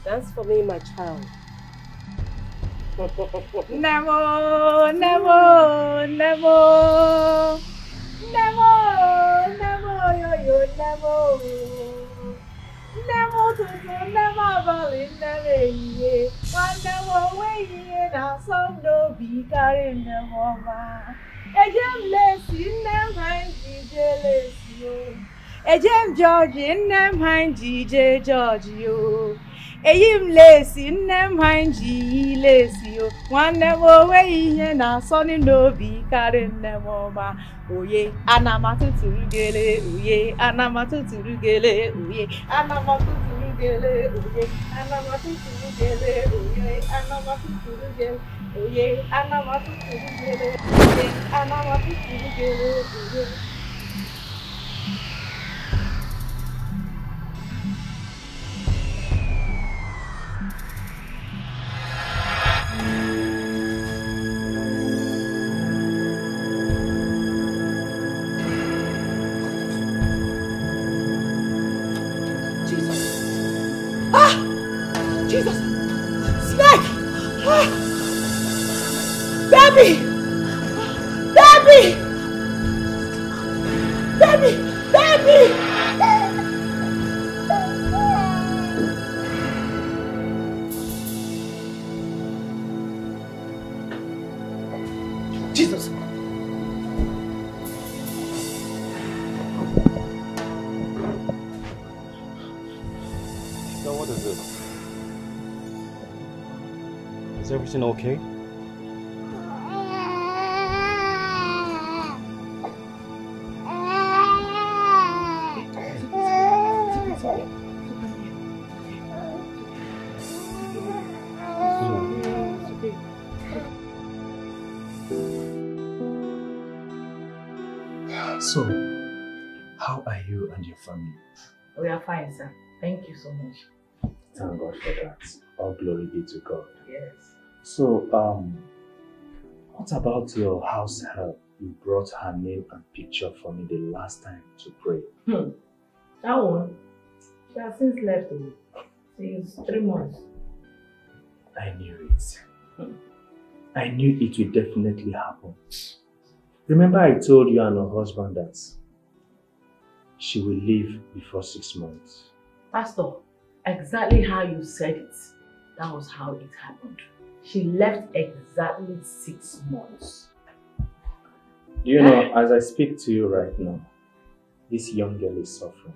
Dance for me, my child. Nemo, Nemo, Nemo, Nemo, Nemo, yo, Nemo, Nemo, Nemo, Eyim lacy, nem hindy lacy. One never away, and our son in Novi carrying them over. Oye, Anamatu to Rugele, Oye, Anamatu to Rugele, Oye, Anamatu to Rugele, Oye, Anamatu to Rugele, Oye, Anamatu to Rugele, Oye, Anamatu to Rugele, Oye, Anamatu to Rugele, Oye. Is everything okay? So, how are you and your family? We are fine, sir. Thank you so much. Thank God for that. All glory be to God. Yes. So, what about your house help? You brought her name and picture for me the last time to pray. That one? She has since left me. Since 3 months. I knew it. I knew it would definitely happen. Remember I told you and her husband that she will leave before 6 months. Pastor, exactly how you said it, that was how it happened. She left exactly 6 months. You know, as I speak to you right now, this young girl is suffering.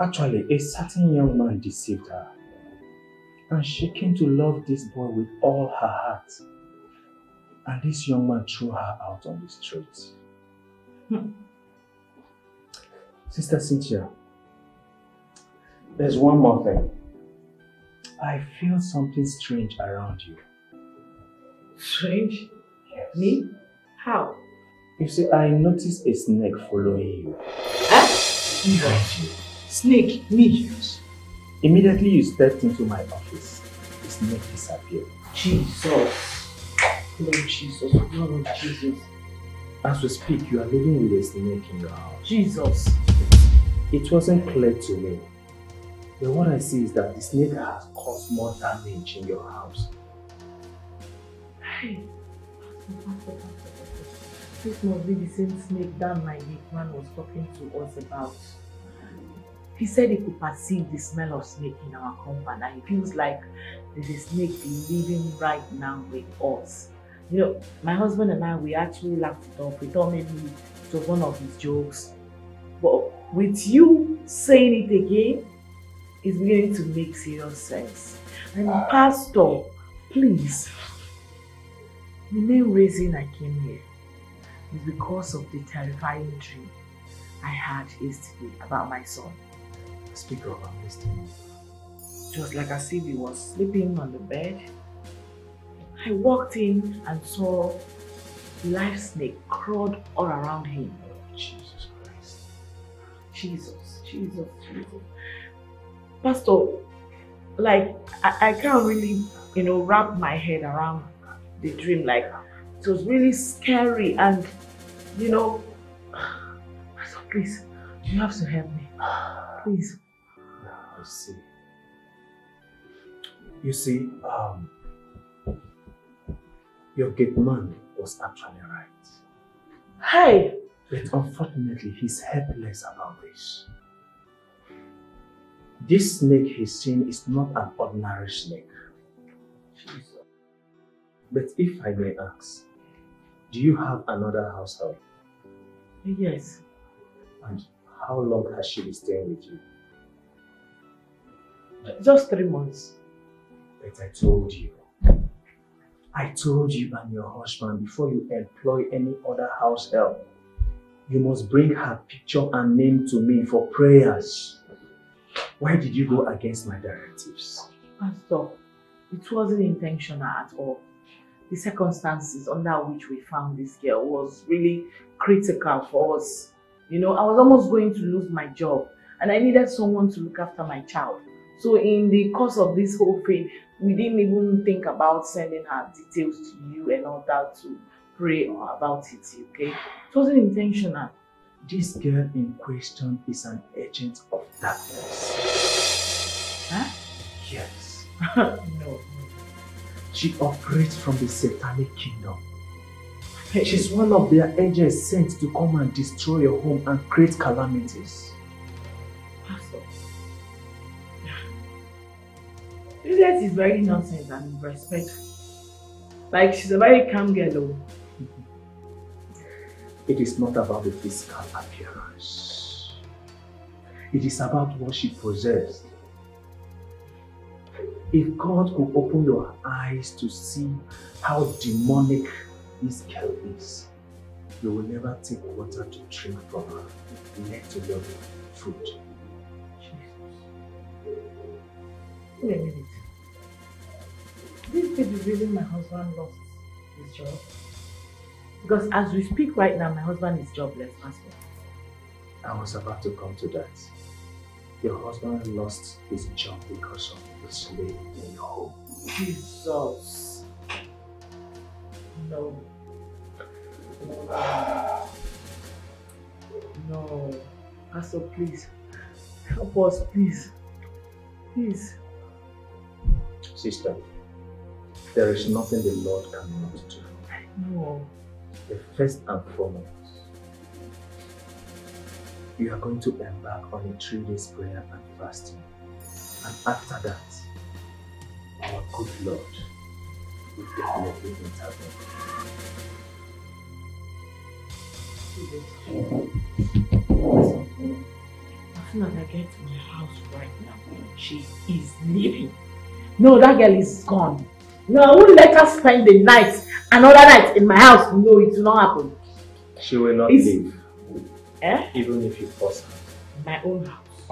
Actually, a certain young man deceived her. And she came to love this boy with all her heart. And this young man threw her out on the streets. Sister Cynthia, there's one more thing. I feel something strange around you. Strange? Yes. Me? How? You see, I noticed a snake following you. Huh? Yes. You. Snake? Me? Yes. Immediately you stepped into my office. The snake disappeared. Jesus. Lord Jesus. Lord Jesus. As we speak, you are living with a snake in your house. Jesus. It wasn't clear to me. But what I see is that the snake has caused more damage in your house. Hey, this must be the same snake that my big man was talking to us about. He said he could perceive the smell of snake in our compound and he feels like there's a snake living right now with us. You know, my husband and I, we actually laughed it off. We thought maybe it was one of his jokes. But with you saying it again, it's beginning to make serious sense. And Pastor, please, the main reason I came here is because of the terrifying dream I had yesterday about my son. Speak up, I'm listening. It was like as if he was sleeping on the bed. I walked in and saw a live snake crawled all around him. Oh, Jesus Christ. Jesus, Jesus, Jesus. Pastor, like, I can't really, you know, wrap my head around the dream. Like, it was really scary and, you know, Pastor, please, you have to help me. Please. Yeah, I see. You see, your gate man was actually right. Hey! But unfortunately, he's helpless about this. This snake he's seen is not an ordinary snake. Jesus. But if I may ask, do you have another household? Yes. And how long has she been staying with you? Just 3 months. But I told you and your husband, before you employ any other house help, you must bring her picture and name to me for prayers. Why did you go against my directives? Pastor, it wasn't intentional at all. The circumstances under which we found this girl was really critical for us. You know, I was almost going to lose my job and I needed someone to look after my child. So in the course of this whole thing, we didn't even think about sending her details to you and all that to pray about it, okay? It wasn't intentional. This girl in question is an agent of darkness. Huh? Yes. No. She operates from the satanic kingdom. She's one of their angels sent to come and destroy your home and create calamities. Juliet is very nonsense and respectful. Like, she's a very calm girl. It is not about the physical appearance. It is about what she possessed. If God could open your eyes to see how demonic this girl is, you will never take water to drink from her, let alone food. Wait a minute. This could be reason my husband lost his job. Because as we speak right now, my husband is jobless, Pastor. I was about to come to that. Your husband lost his job because of the slave in your home. Jesus. No. No. Pastor, please. Help us, please. Please. Sister, there is nothing the Lord cannot do. No. The first and foremost, you are going to embark on a 3-day prayer and fasting. And after that, our good Lord will definitely intervene. As soon as I get to my house right now, she is leaving. No, that girl is gone. No, I won't let her spend the night, another night in my house. No, it will not happen. She will not leave. Eh? Even if you force her. My own house.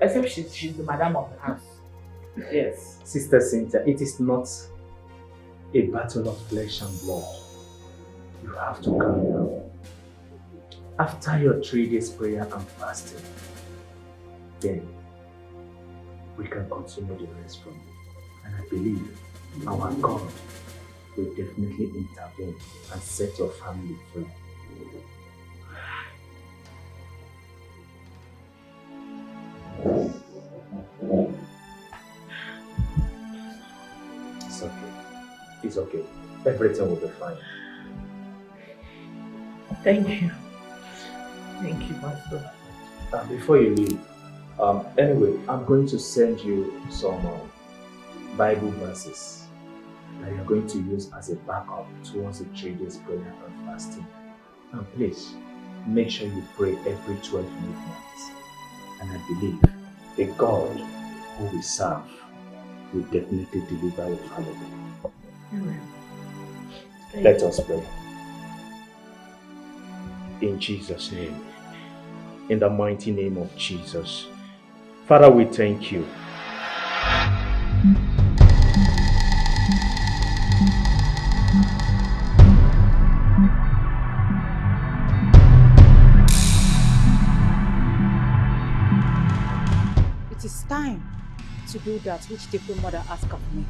Except she's the madam of the house. Yes. Sister Cynthia, it is not a battle of flesh and blood. You have to carry on. After your 3 days prayer and fasting, then we can continue the rest from you. And I believe our God will definitely intervene and set your family free. It's okay. It's okay. Everything will be fine. Thank you. Thank you, Pastor. Before you leave, anyway, I'm going to send you some Bible verses that you're going to use as a backup towards the 3 days prayer and fasting. And please, make sure you pray every 12 midnights. And I believe the God who we serve will definitely deliver your family. Amen. Let us pray. In Jesus' name. In the mighty name of Jesus. Father, we thank you. Time to do that which the full mother asked of me.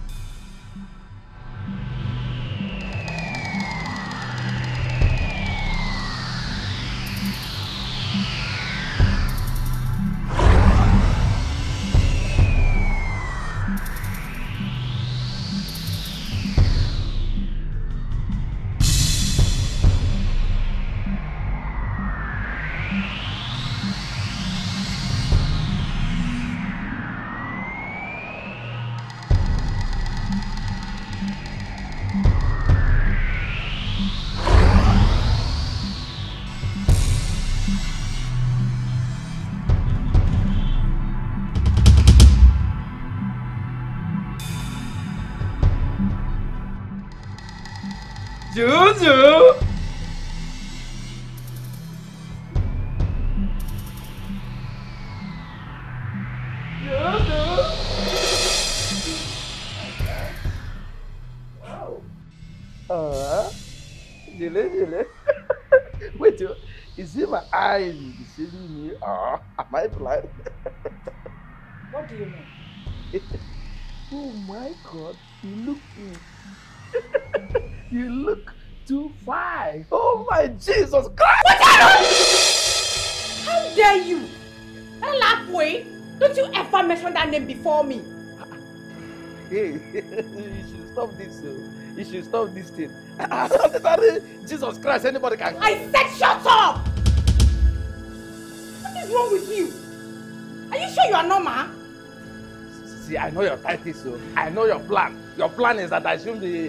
Juju! Wow! Jule. Wait, you see my eyes? You see me? Am I blind? What do you mean? Oh my God! You look me. You look too fine. Oh my Jesus Christ! How dare you? That halfway, don't you ever mention that name before me. Hey, you should stop this. You should stop this thing. Jesus Christ, anybody can. I said shut up! What is wrong with you? Are you sure you are normal? See, I know your title, so I know your plan. Your plan is that I should be,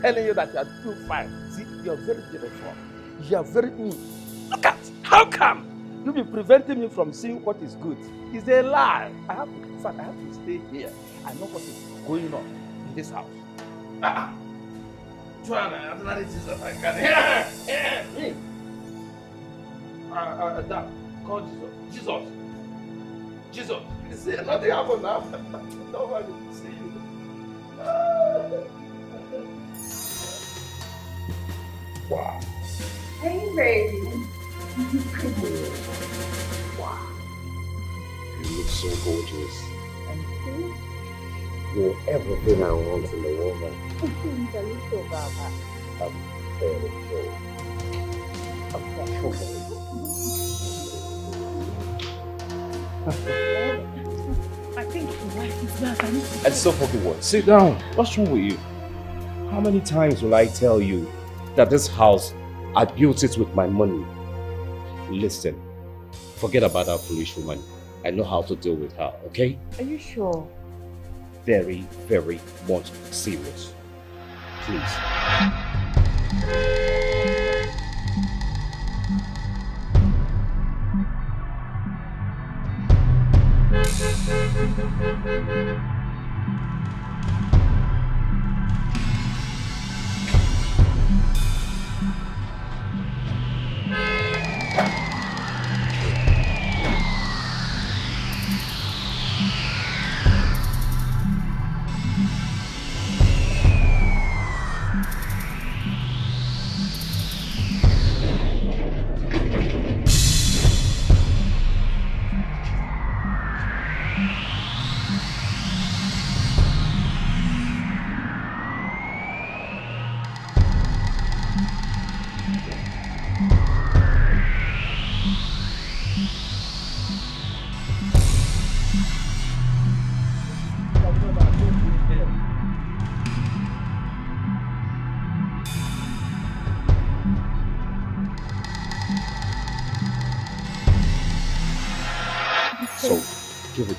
telling you that you are too fine. See, you are very beautiful. You are very mean. Look at, how come? You'll be preventing me from seeing what is good. It's a lie. I have to stay here. I know what is going on in this house. Joanna, I'm not Jesus, I can hear call Jesus. Jesus. You see, nothing happened now. Nobody will see you. Wow. Hey, baby. Wow. You look so gorgeous. Thank you. You're everything I want in a woman. I'm very cool. I think life is bad. And so for the word. Sit down. What's wrong with you? How many times will I tell you that this house, I built it with my money? Listen, forget about that foolish woman. I know how to deal with her, okay? Are you sure? Very, very much serious. Please.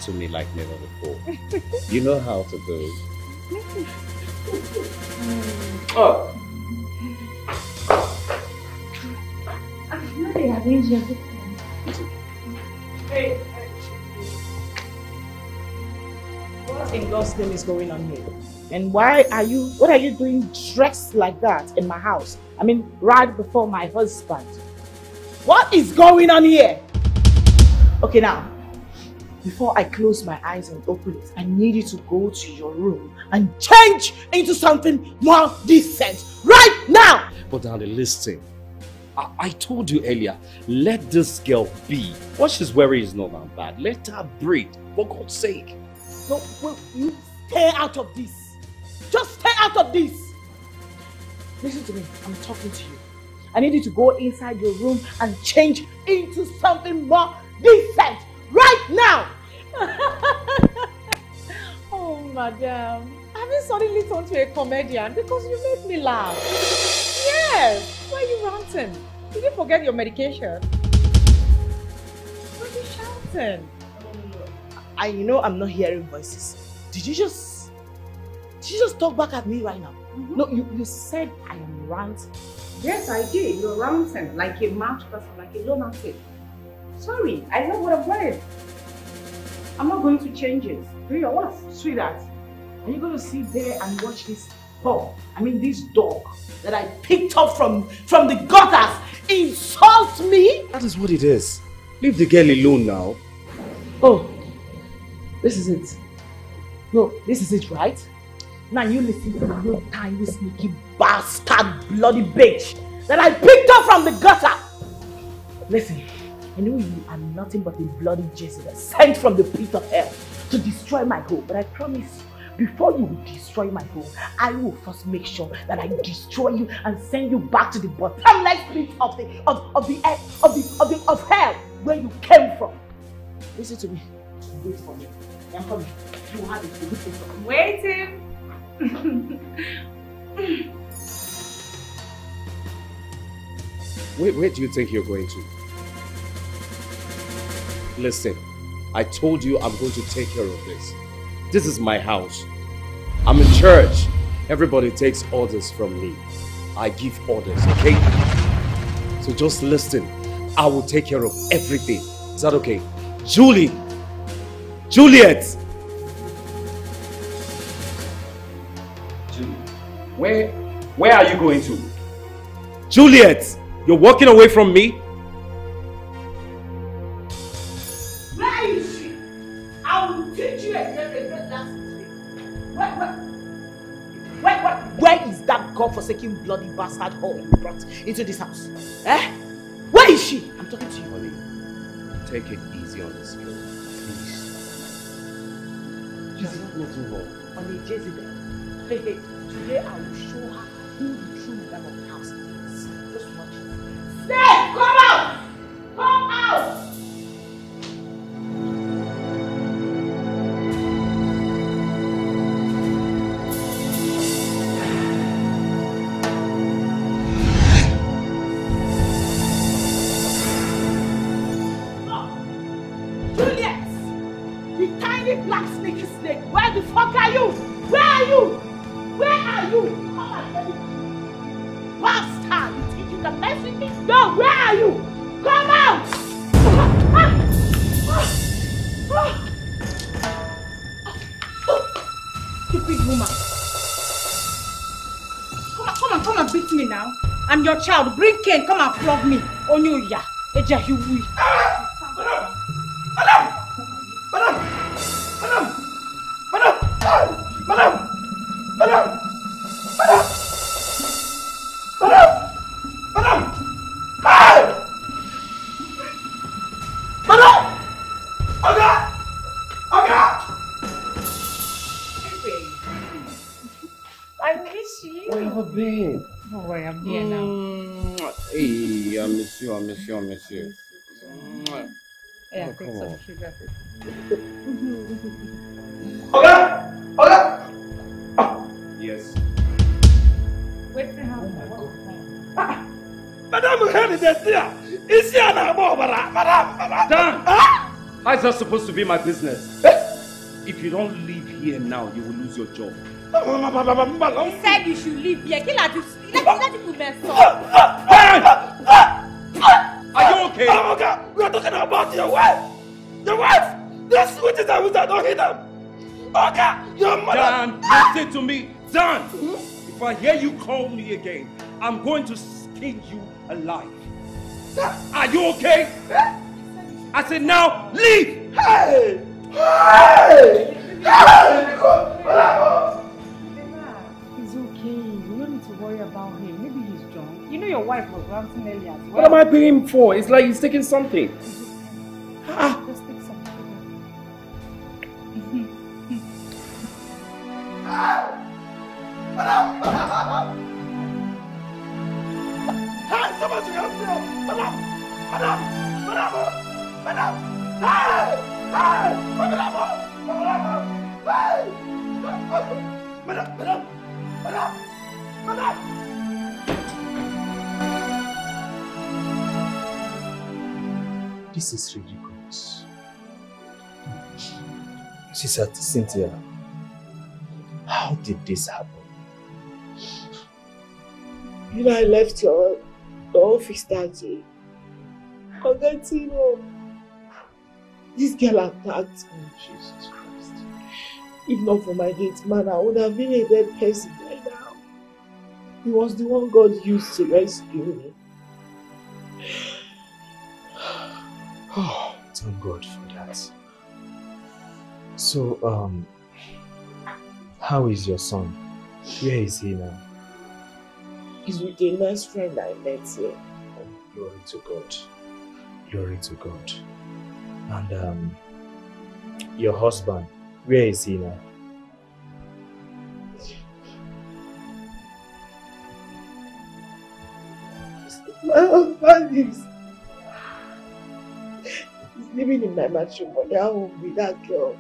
To me like never before. You know how to do it. Oh. Hey. What in God's name is going on here? And why are you, what are you doing dressed like that in my house? I mean, right before my husband. What is going on here? Okay, now, before I close my eyes and open it, I need you to go to your room and change into something more decent right now. But now, listen. I told you earlier, let this girl be. What she's wearing is not that bad. Let her breathe, for God's sake. No, well, you stay out of this. Just stay out of this. Listen to me, I'm talking to you. I need you to go inside your room and change into something more decent right now. Oh, madam. Have you suddenly turned to a comedian because you made me laugh? Yes. Why are you ranting? Did you forget your medication? Why are you shouting? I know I'm not hearing voices. Did you just talk back at me right now? Mm-hmm. No, you said I am ranting. Yes, I did. You're ranting like a mad person, like a loner kid. Sorry, I know what I've wanted. I'm not going to change it. Do your what? Sweetheart, are you going to sit there and watch this? Oh, I mean this dog that I picked up from the gutters insults me? That is what it is. Leave the girl alone now. Oh, this is it. No, this is it, right? Now you listen to me, you tiny sneaky bastard bloody bitch that I picked up from the gutter. Listen, I know you are nothing but a bloody Jezebel sent from the pit of hell to destroy my home, but I promise you, before you will destroy my home, I will first make sure that I destroy you and send you back to the bottomless pit of hell where you came from. Listen to me. Wait for me. I'm coming. You have it. I'm waiting. Where do you think you're going to? Listen, I told you I'm going to take care of this. This is my house. I'm in church. Everybody takes orders from me. I give orders, okay? So just listen. I will take care of everything. Is that okay? Julie! Juliet! Julie, where are you going to? Juliet! You're walking away from me? Where is that godforsaken bloody bastard hole you brought into this house? Eh? Where is she? I'm talking to you. Holly, take it easy on this girl. Please. She's nothing wrong. Holly, Jezebel. Hey, today I will show her who the true man of the house is. Just watch it. Stay! Come out! Come out! Your child, bring cane, come and flog me. Onyoya, Ejahiwi. Monsieur. Mm-hmm. Yeah, oh, take some sugar. Hola! Yes. Wait for her. Ah, Madame, head is here. Is she an Madame? Dan! How is that supposed to be my business? If you don't leave here now, you will lose your job. He said you should leave here. Let it mess up. Are you okay? Oh my God, we are talking about your wife. Your wife. That's what it is. Don't hit them. Okay, your mother. Dan, listen to me. Dan, if I hear you call me again, I'm going to skin you alive. Sir? Are you okay? I said now, leave. Hey! Hey! He's okay. You don't need to worry about him. Maybe he's drunk. You know your wife was ranting earlier as well. What am I paying him for? It's like he's taking something. Just take something. Hey, somebody should help me! Madam! Madam! This is ridiculous. Sister Cynthia, how did this happen? You know, I left your the office that day. Forgetting home. This girl attacked me. Jesus Christ. If not for my hate man, I would have been a dead person by now. He was the one God used to rescue me. Oh, thank God for that. So, how is your son? Where is he now? He's with a nice friend I met here. Oh, glory to God. Glory to God. And your husband, where is he now? My husband is living in my matrimonial home with that girl.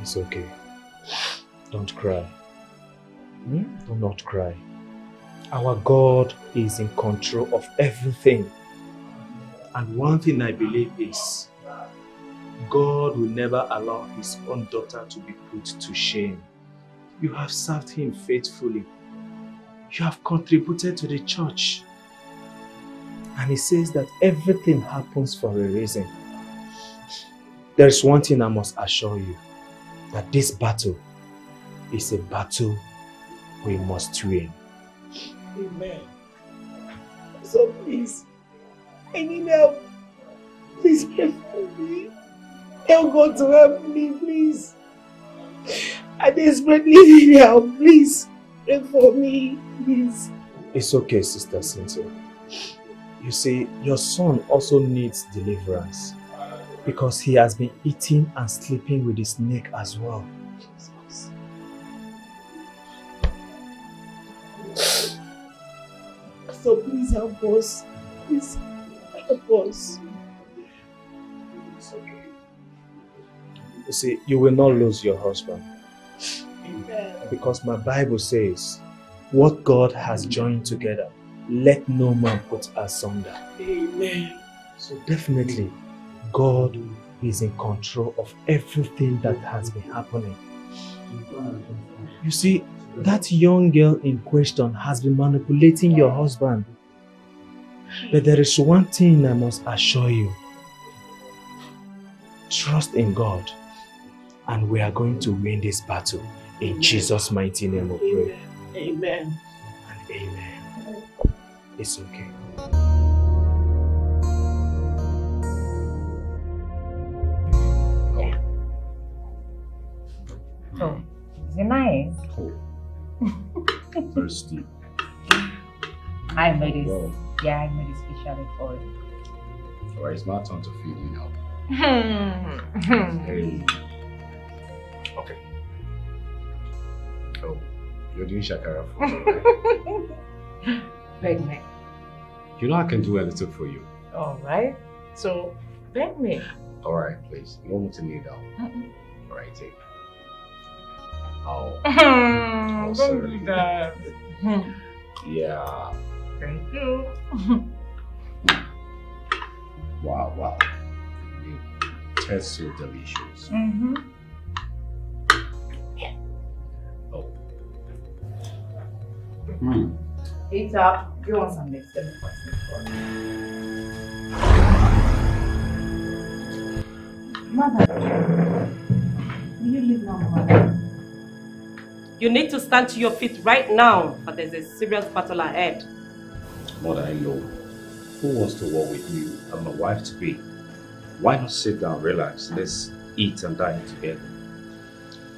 It's okay. Don't cry. Do not cry. Our God is in control of everything. And one thing I believe is, God will never allow his own daughter to be put to shame. You have served him faithfully. You have contributed to the church. And he says that everything happens for a reason. There is one thing I must assure you, that this battle is a battle we must win. Amen. So please, I need help. Please pray for me. Help God to help me, please. I desperately need help. Please pray for me, please. It's okay, Sister Cynthia. You see, your son also needs deliverance because he has been eating and sleeping with his snake as well. So please help us. Please help us. It's okay. You see, you will not lose your husband. Amen. Because my Bible says, what God has joined together, let no man put asunder. Amen. So definitely, God is in control of everything that has been happening. You see, that young girl in question has been manipulating your husband. But there is one thing I must assure you. Trust in God, and we are going to win this battle. In Jesus' mighty name we pray. Amen. And amen. It's okay. Oh, is it nice? Cool. Thirsty. I made it. Wow. Yeah, I made it specially for you. Alright, it's my turn to feed you now. Hey. Okay. Oh, you're doing shakara food, right? Beg me. You know I can do anything for you. Alright. So, beg me. Alright, please. No more to kneel down. Alright, take it. Oh, don't do that. Yeah. Thank you. Wow, wow. tastes so delicious. Mm-hmm. Oh. Mm. Eat up. You want some next time? Mother, will you leave now? You need to stand to your feet right now, but there's a serious battle ahead. Mother, I know. Who wants to war with you and my wife to be? Why not sit down, relax, let's eat and dine together.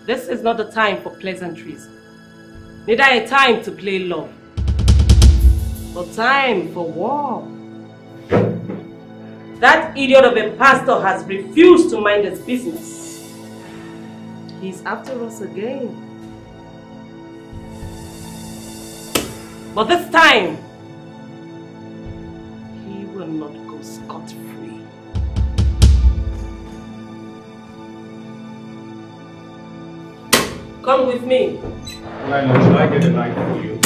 This is not the time for pleasantries. Neither a time to play love, but time for war. That idiot of a pastor has refused to mind his business. He's after us again. But this time, he will not go scot-free. Come with me. Lionel, should I get a knife for you?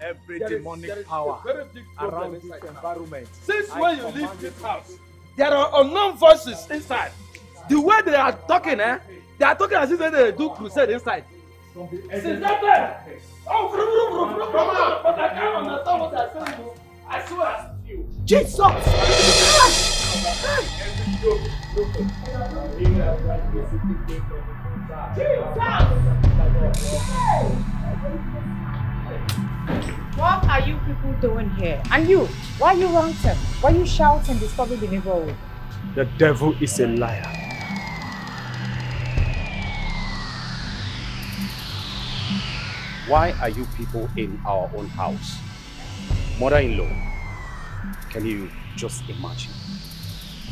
Every demonic power around this environment. Since when you leave this house, there are unknown voices inside. The way they are talking, they are talking as if they do crusade inside. Since that time, but I can't understand what I said. I swear I see you. Jesus! Jesus! What are you people doing here? And you, why are you ranting? Why are you shouting, disturbing the neighborhood? The devil is a liar. Why are you people in our own house? Mother-in-law, can you just imagine?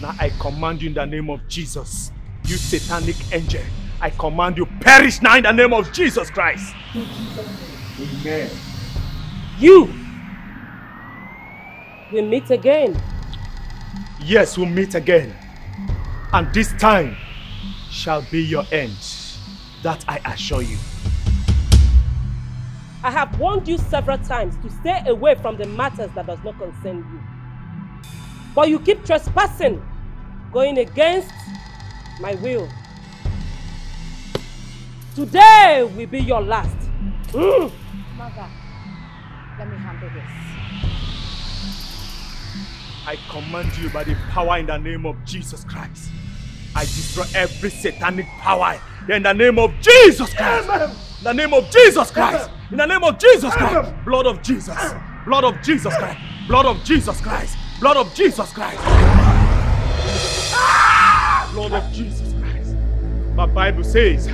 Now I command you in the name of Jesus, you satanic angel. I command you, perish now in the name of Jesus Christ. Amen. You! We'll meet again. Yes, we'll meet again. And this time shall be your end. That I assure you. I have warned you several times to stay away from the matters that does not concern you. But you keep trespassing, going against my will. Today will be your last. Mm. Mother, let me handle this. I command you by the power in the name of Jesus Christ. I destroy every satanic power in the name of Jesus Christ. In the name of Jesus Christ. In the name of Jesus Christ. Blood of Jesus. Blood of Jesus Christ. Blood of Jesus Christ. Blood of Jesus Christ. Blood of Jesus Christ. The Bible says,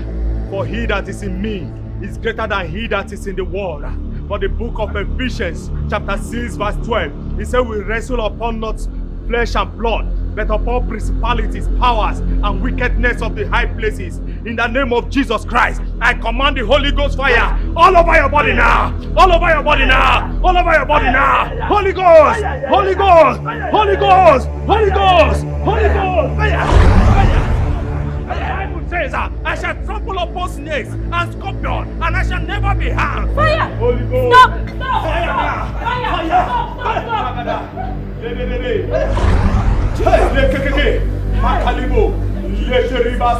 for he that is in me is greater than he that is in the world. For the book of Ephesians, chapter 6, verse 12, he said, we wrestle upon not flesh and blood, but upon principalities, powers, and wickedness of the high places. In the name of Jesus Christ, I command the Holy Ghost fire all over your body now. All over your body now. All over your body now. Holy Ghost! Holy Ghost! Holy Ghost! Holy Ghost! Holy Ghost! Fire! I shall trample upon snakes and scorpions, and I shall never be harmed. Fire! Holy Ghost! Stop! Stop! Fire! Fire! Stop!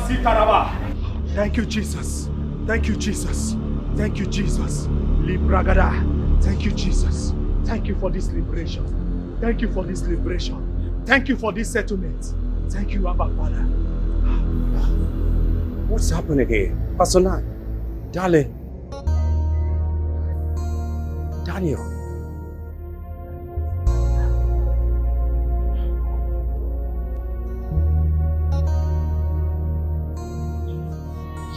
Stop! Stop! Thank you, Jesus. Thank you, Jesus. Thank you, Jesus. Libragada. Thank you, Jesus. Thank you for this liberation. Thank you for this liberation. Thank you for this settlement. Thank you, Abba Father. What's happening here? Pastor Nan, darling. Daniel.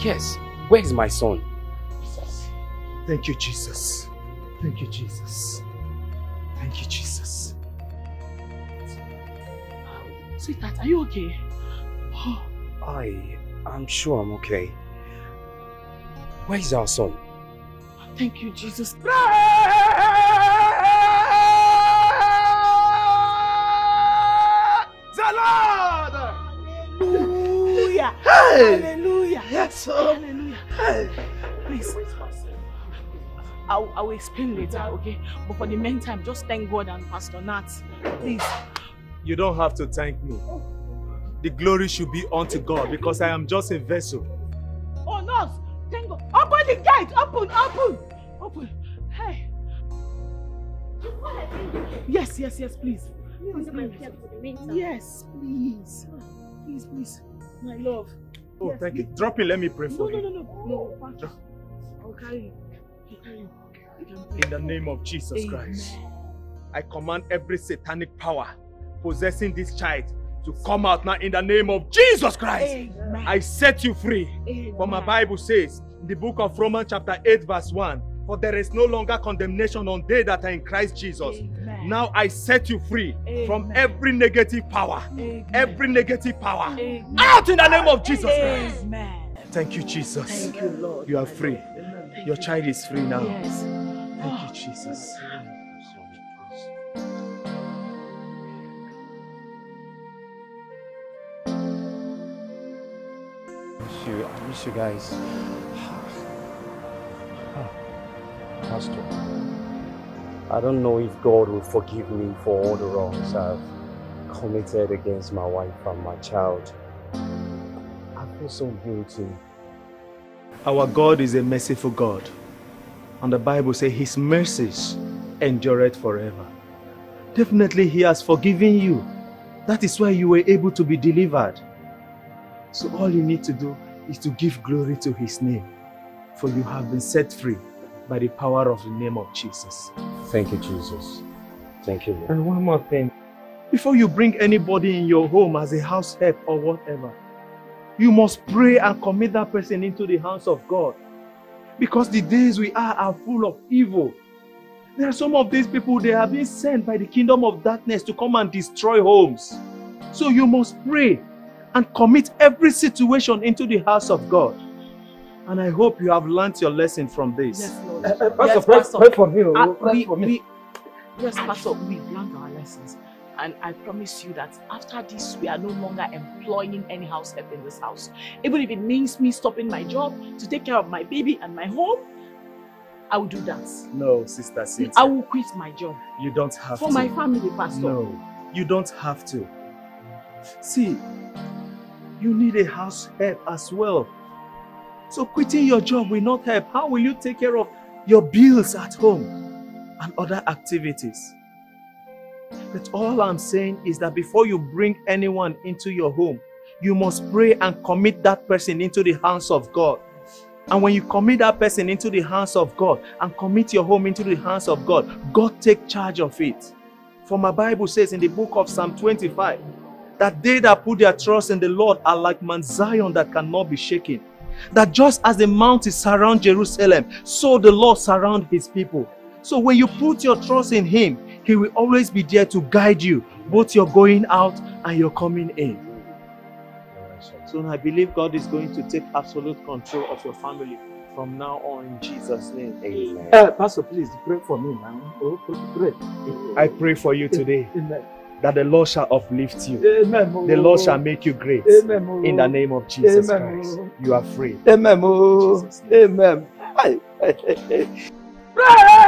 Yes, where is my son? Thank you, Jesus. Thank you, Jesus. Thank you, Jesus. Sweetheart, are you okay? Oh. I'm sure I'm okay. Where is our son? Thank you, Jesus. Hallelujah! Hallelujah! Yes, hallelujah! Please, I'll explain later, okay? But for the meantime, just thank God and Pastor Nats, please. You don't have to thank me. The glory should be unto God because I am just a vessel. Oh, Nurse! Thank God. Open the gate! Open! Open! Open! Hey! Yes, yes, yes, please. Please, please. Yes, please. Please, please. My love. Oh, yes, thank you. Drop it, let me pray for you. No, no, no, no. No. I'll carry you. In the name of Jesus Christ, I command every satanic power possessing this child to come out now in the name of Jesus Christ. Amen. I set you free. Amen. For my Bible says, in the book of Romans chapter 8 verse 1, for there is no longer condemnation on they that are in Christ Jesus. Amen. Now I set you free. Amen. From every negative power. Amen. Every negative power. Amen. Out in the name of Jesus Christ. Amen. Thank you, Jesus. Thank you, Lord. You are free. Amen. Your child is free now. Yes. Thank you, Jesus. I miss you guys. Pastor, I don't know if God will forgive me for all the wrongs I've committed against my wife and my child. I feel so guilty. Our God is a merciful God. And the Bible says His mercies endureth forever. Definitely He has forgiven you. That is why you were able to be delivered. So all you need to do is to give glory to His name, for you have been set free by the power of the name of Jesus. Thank you, Jesus. Thank you, Lord. And one more thing. Before you bring anybody in your home as a house help or whatever, you must pray and commit that person into the hands of God, because the days we are full of evil. There are some of these people, they have been sent by the kingdom of darkness to come and destroy homes. So you must pray and commit every situation into the house of God. And I hope you have learned your lesson from this. Yes, Lord. Pastor, pray for me. Yes, Pastor, we've learned our lessons. And I promise you that after this, we are no longer employing any house help in this house. Even if it means me stopping my job to take care of my baby and my home, I will do that. No, Sister Cynthia. I will quit my job. You don't have to. For my family, Pastor. No, you don't have to. See, you need a house help as well. So quitting your job will not help. How will you take care of your bills at home and other activities? But all I'm saying is that before you bring anyone into your home, you must pray and commit that person into the hands of God. And when you commit that person into the hands of God and commit your home into the hands of God, God take charge of it. For my Bible says in the book of Psalm 25, that they that put their trust in the Lord are like Mount Zion that cannot be shaken. That just as the mountains surround Jerusalem, so the Lord surrounds His people. So when you put your trust in Him, He will always be there to guide you, both your going out and your coming in. So I believe God is going to take absolute control of your family from now on in Jesus' name. Amen. Pastor, please pray for me, man. I pray for you today. Amen. That the Lord shall uplift you. Amen. The Lord shall make you great. Amen. In the name of Jesus. Amen. Christ. You are free. Amen. Amen.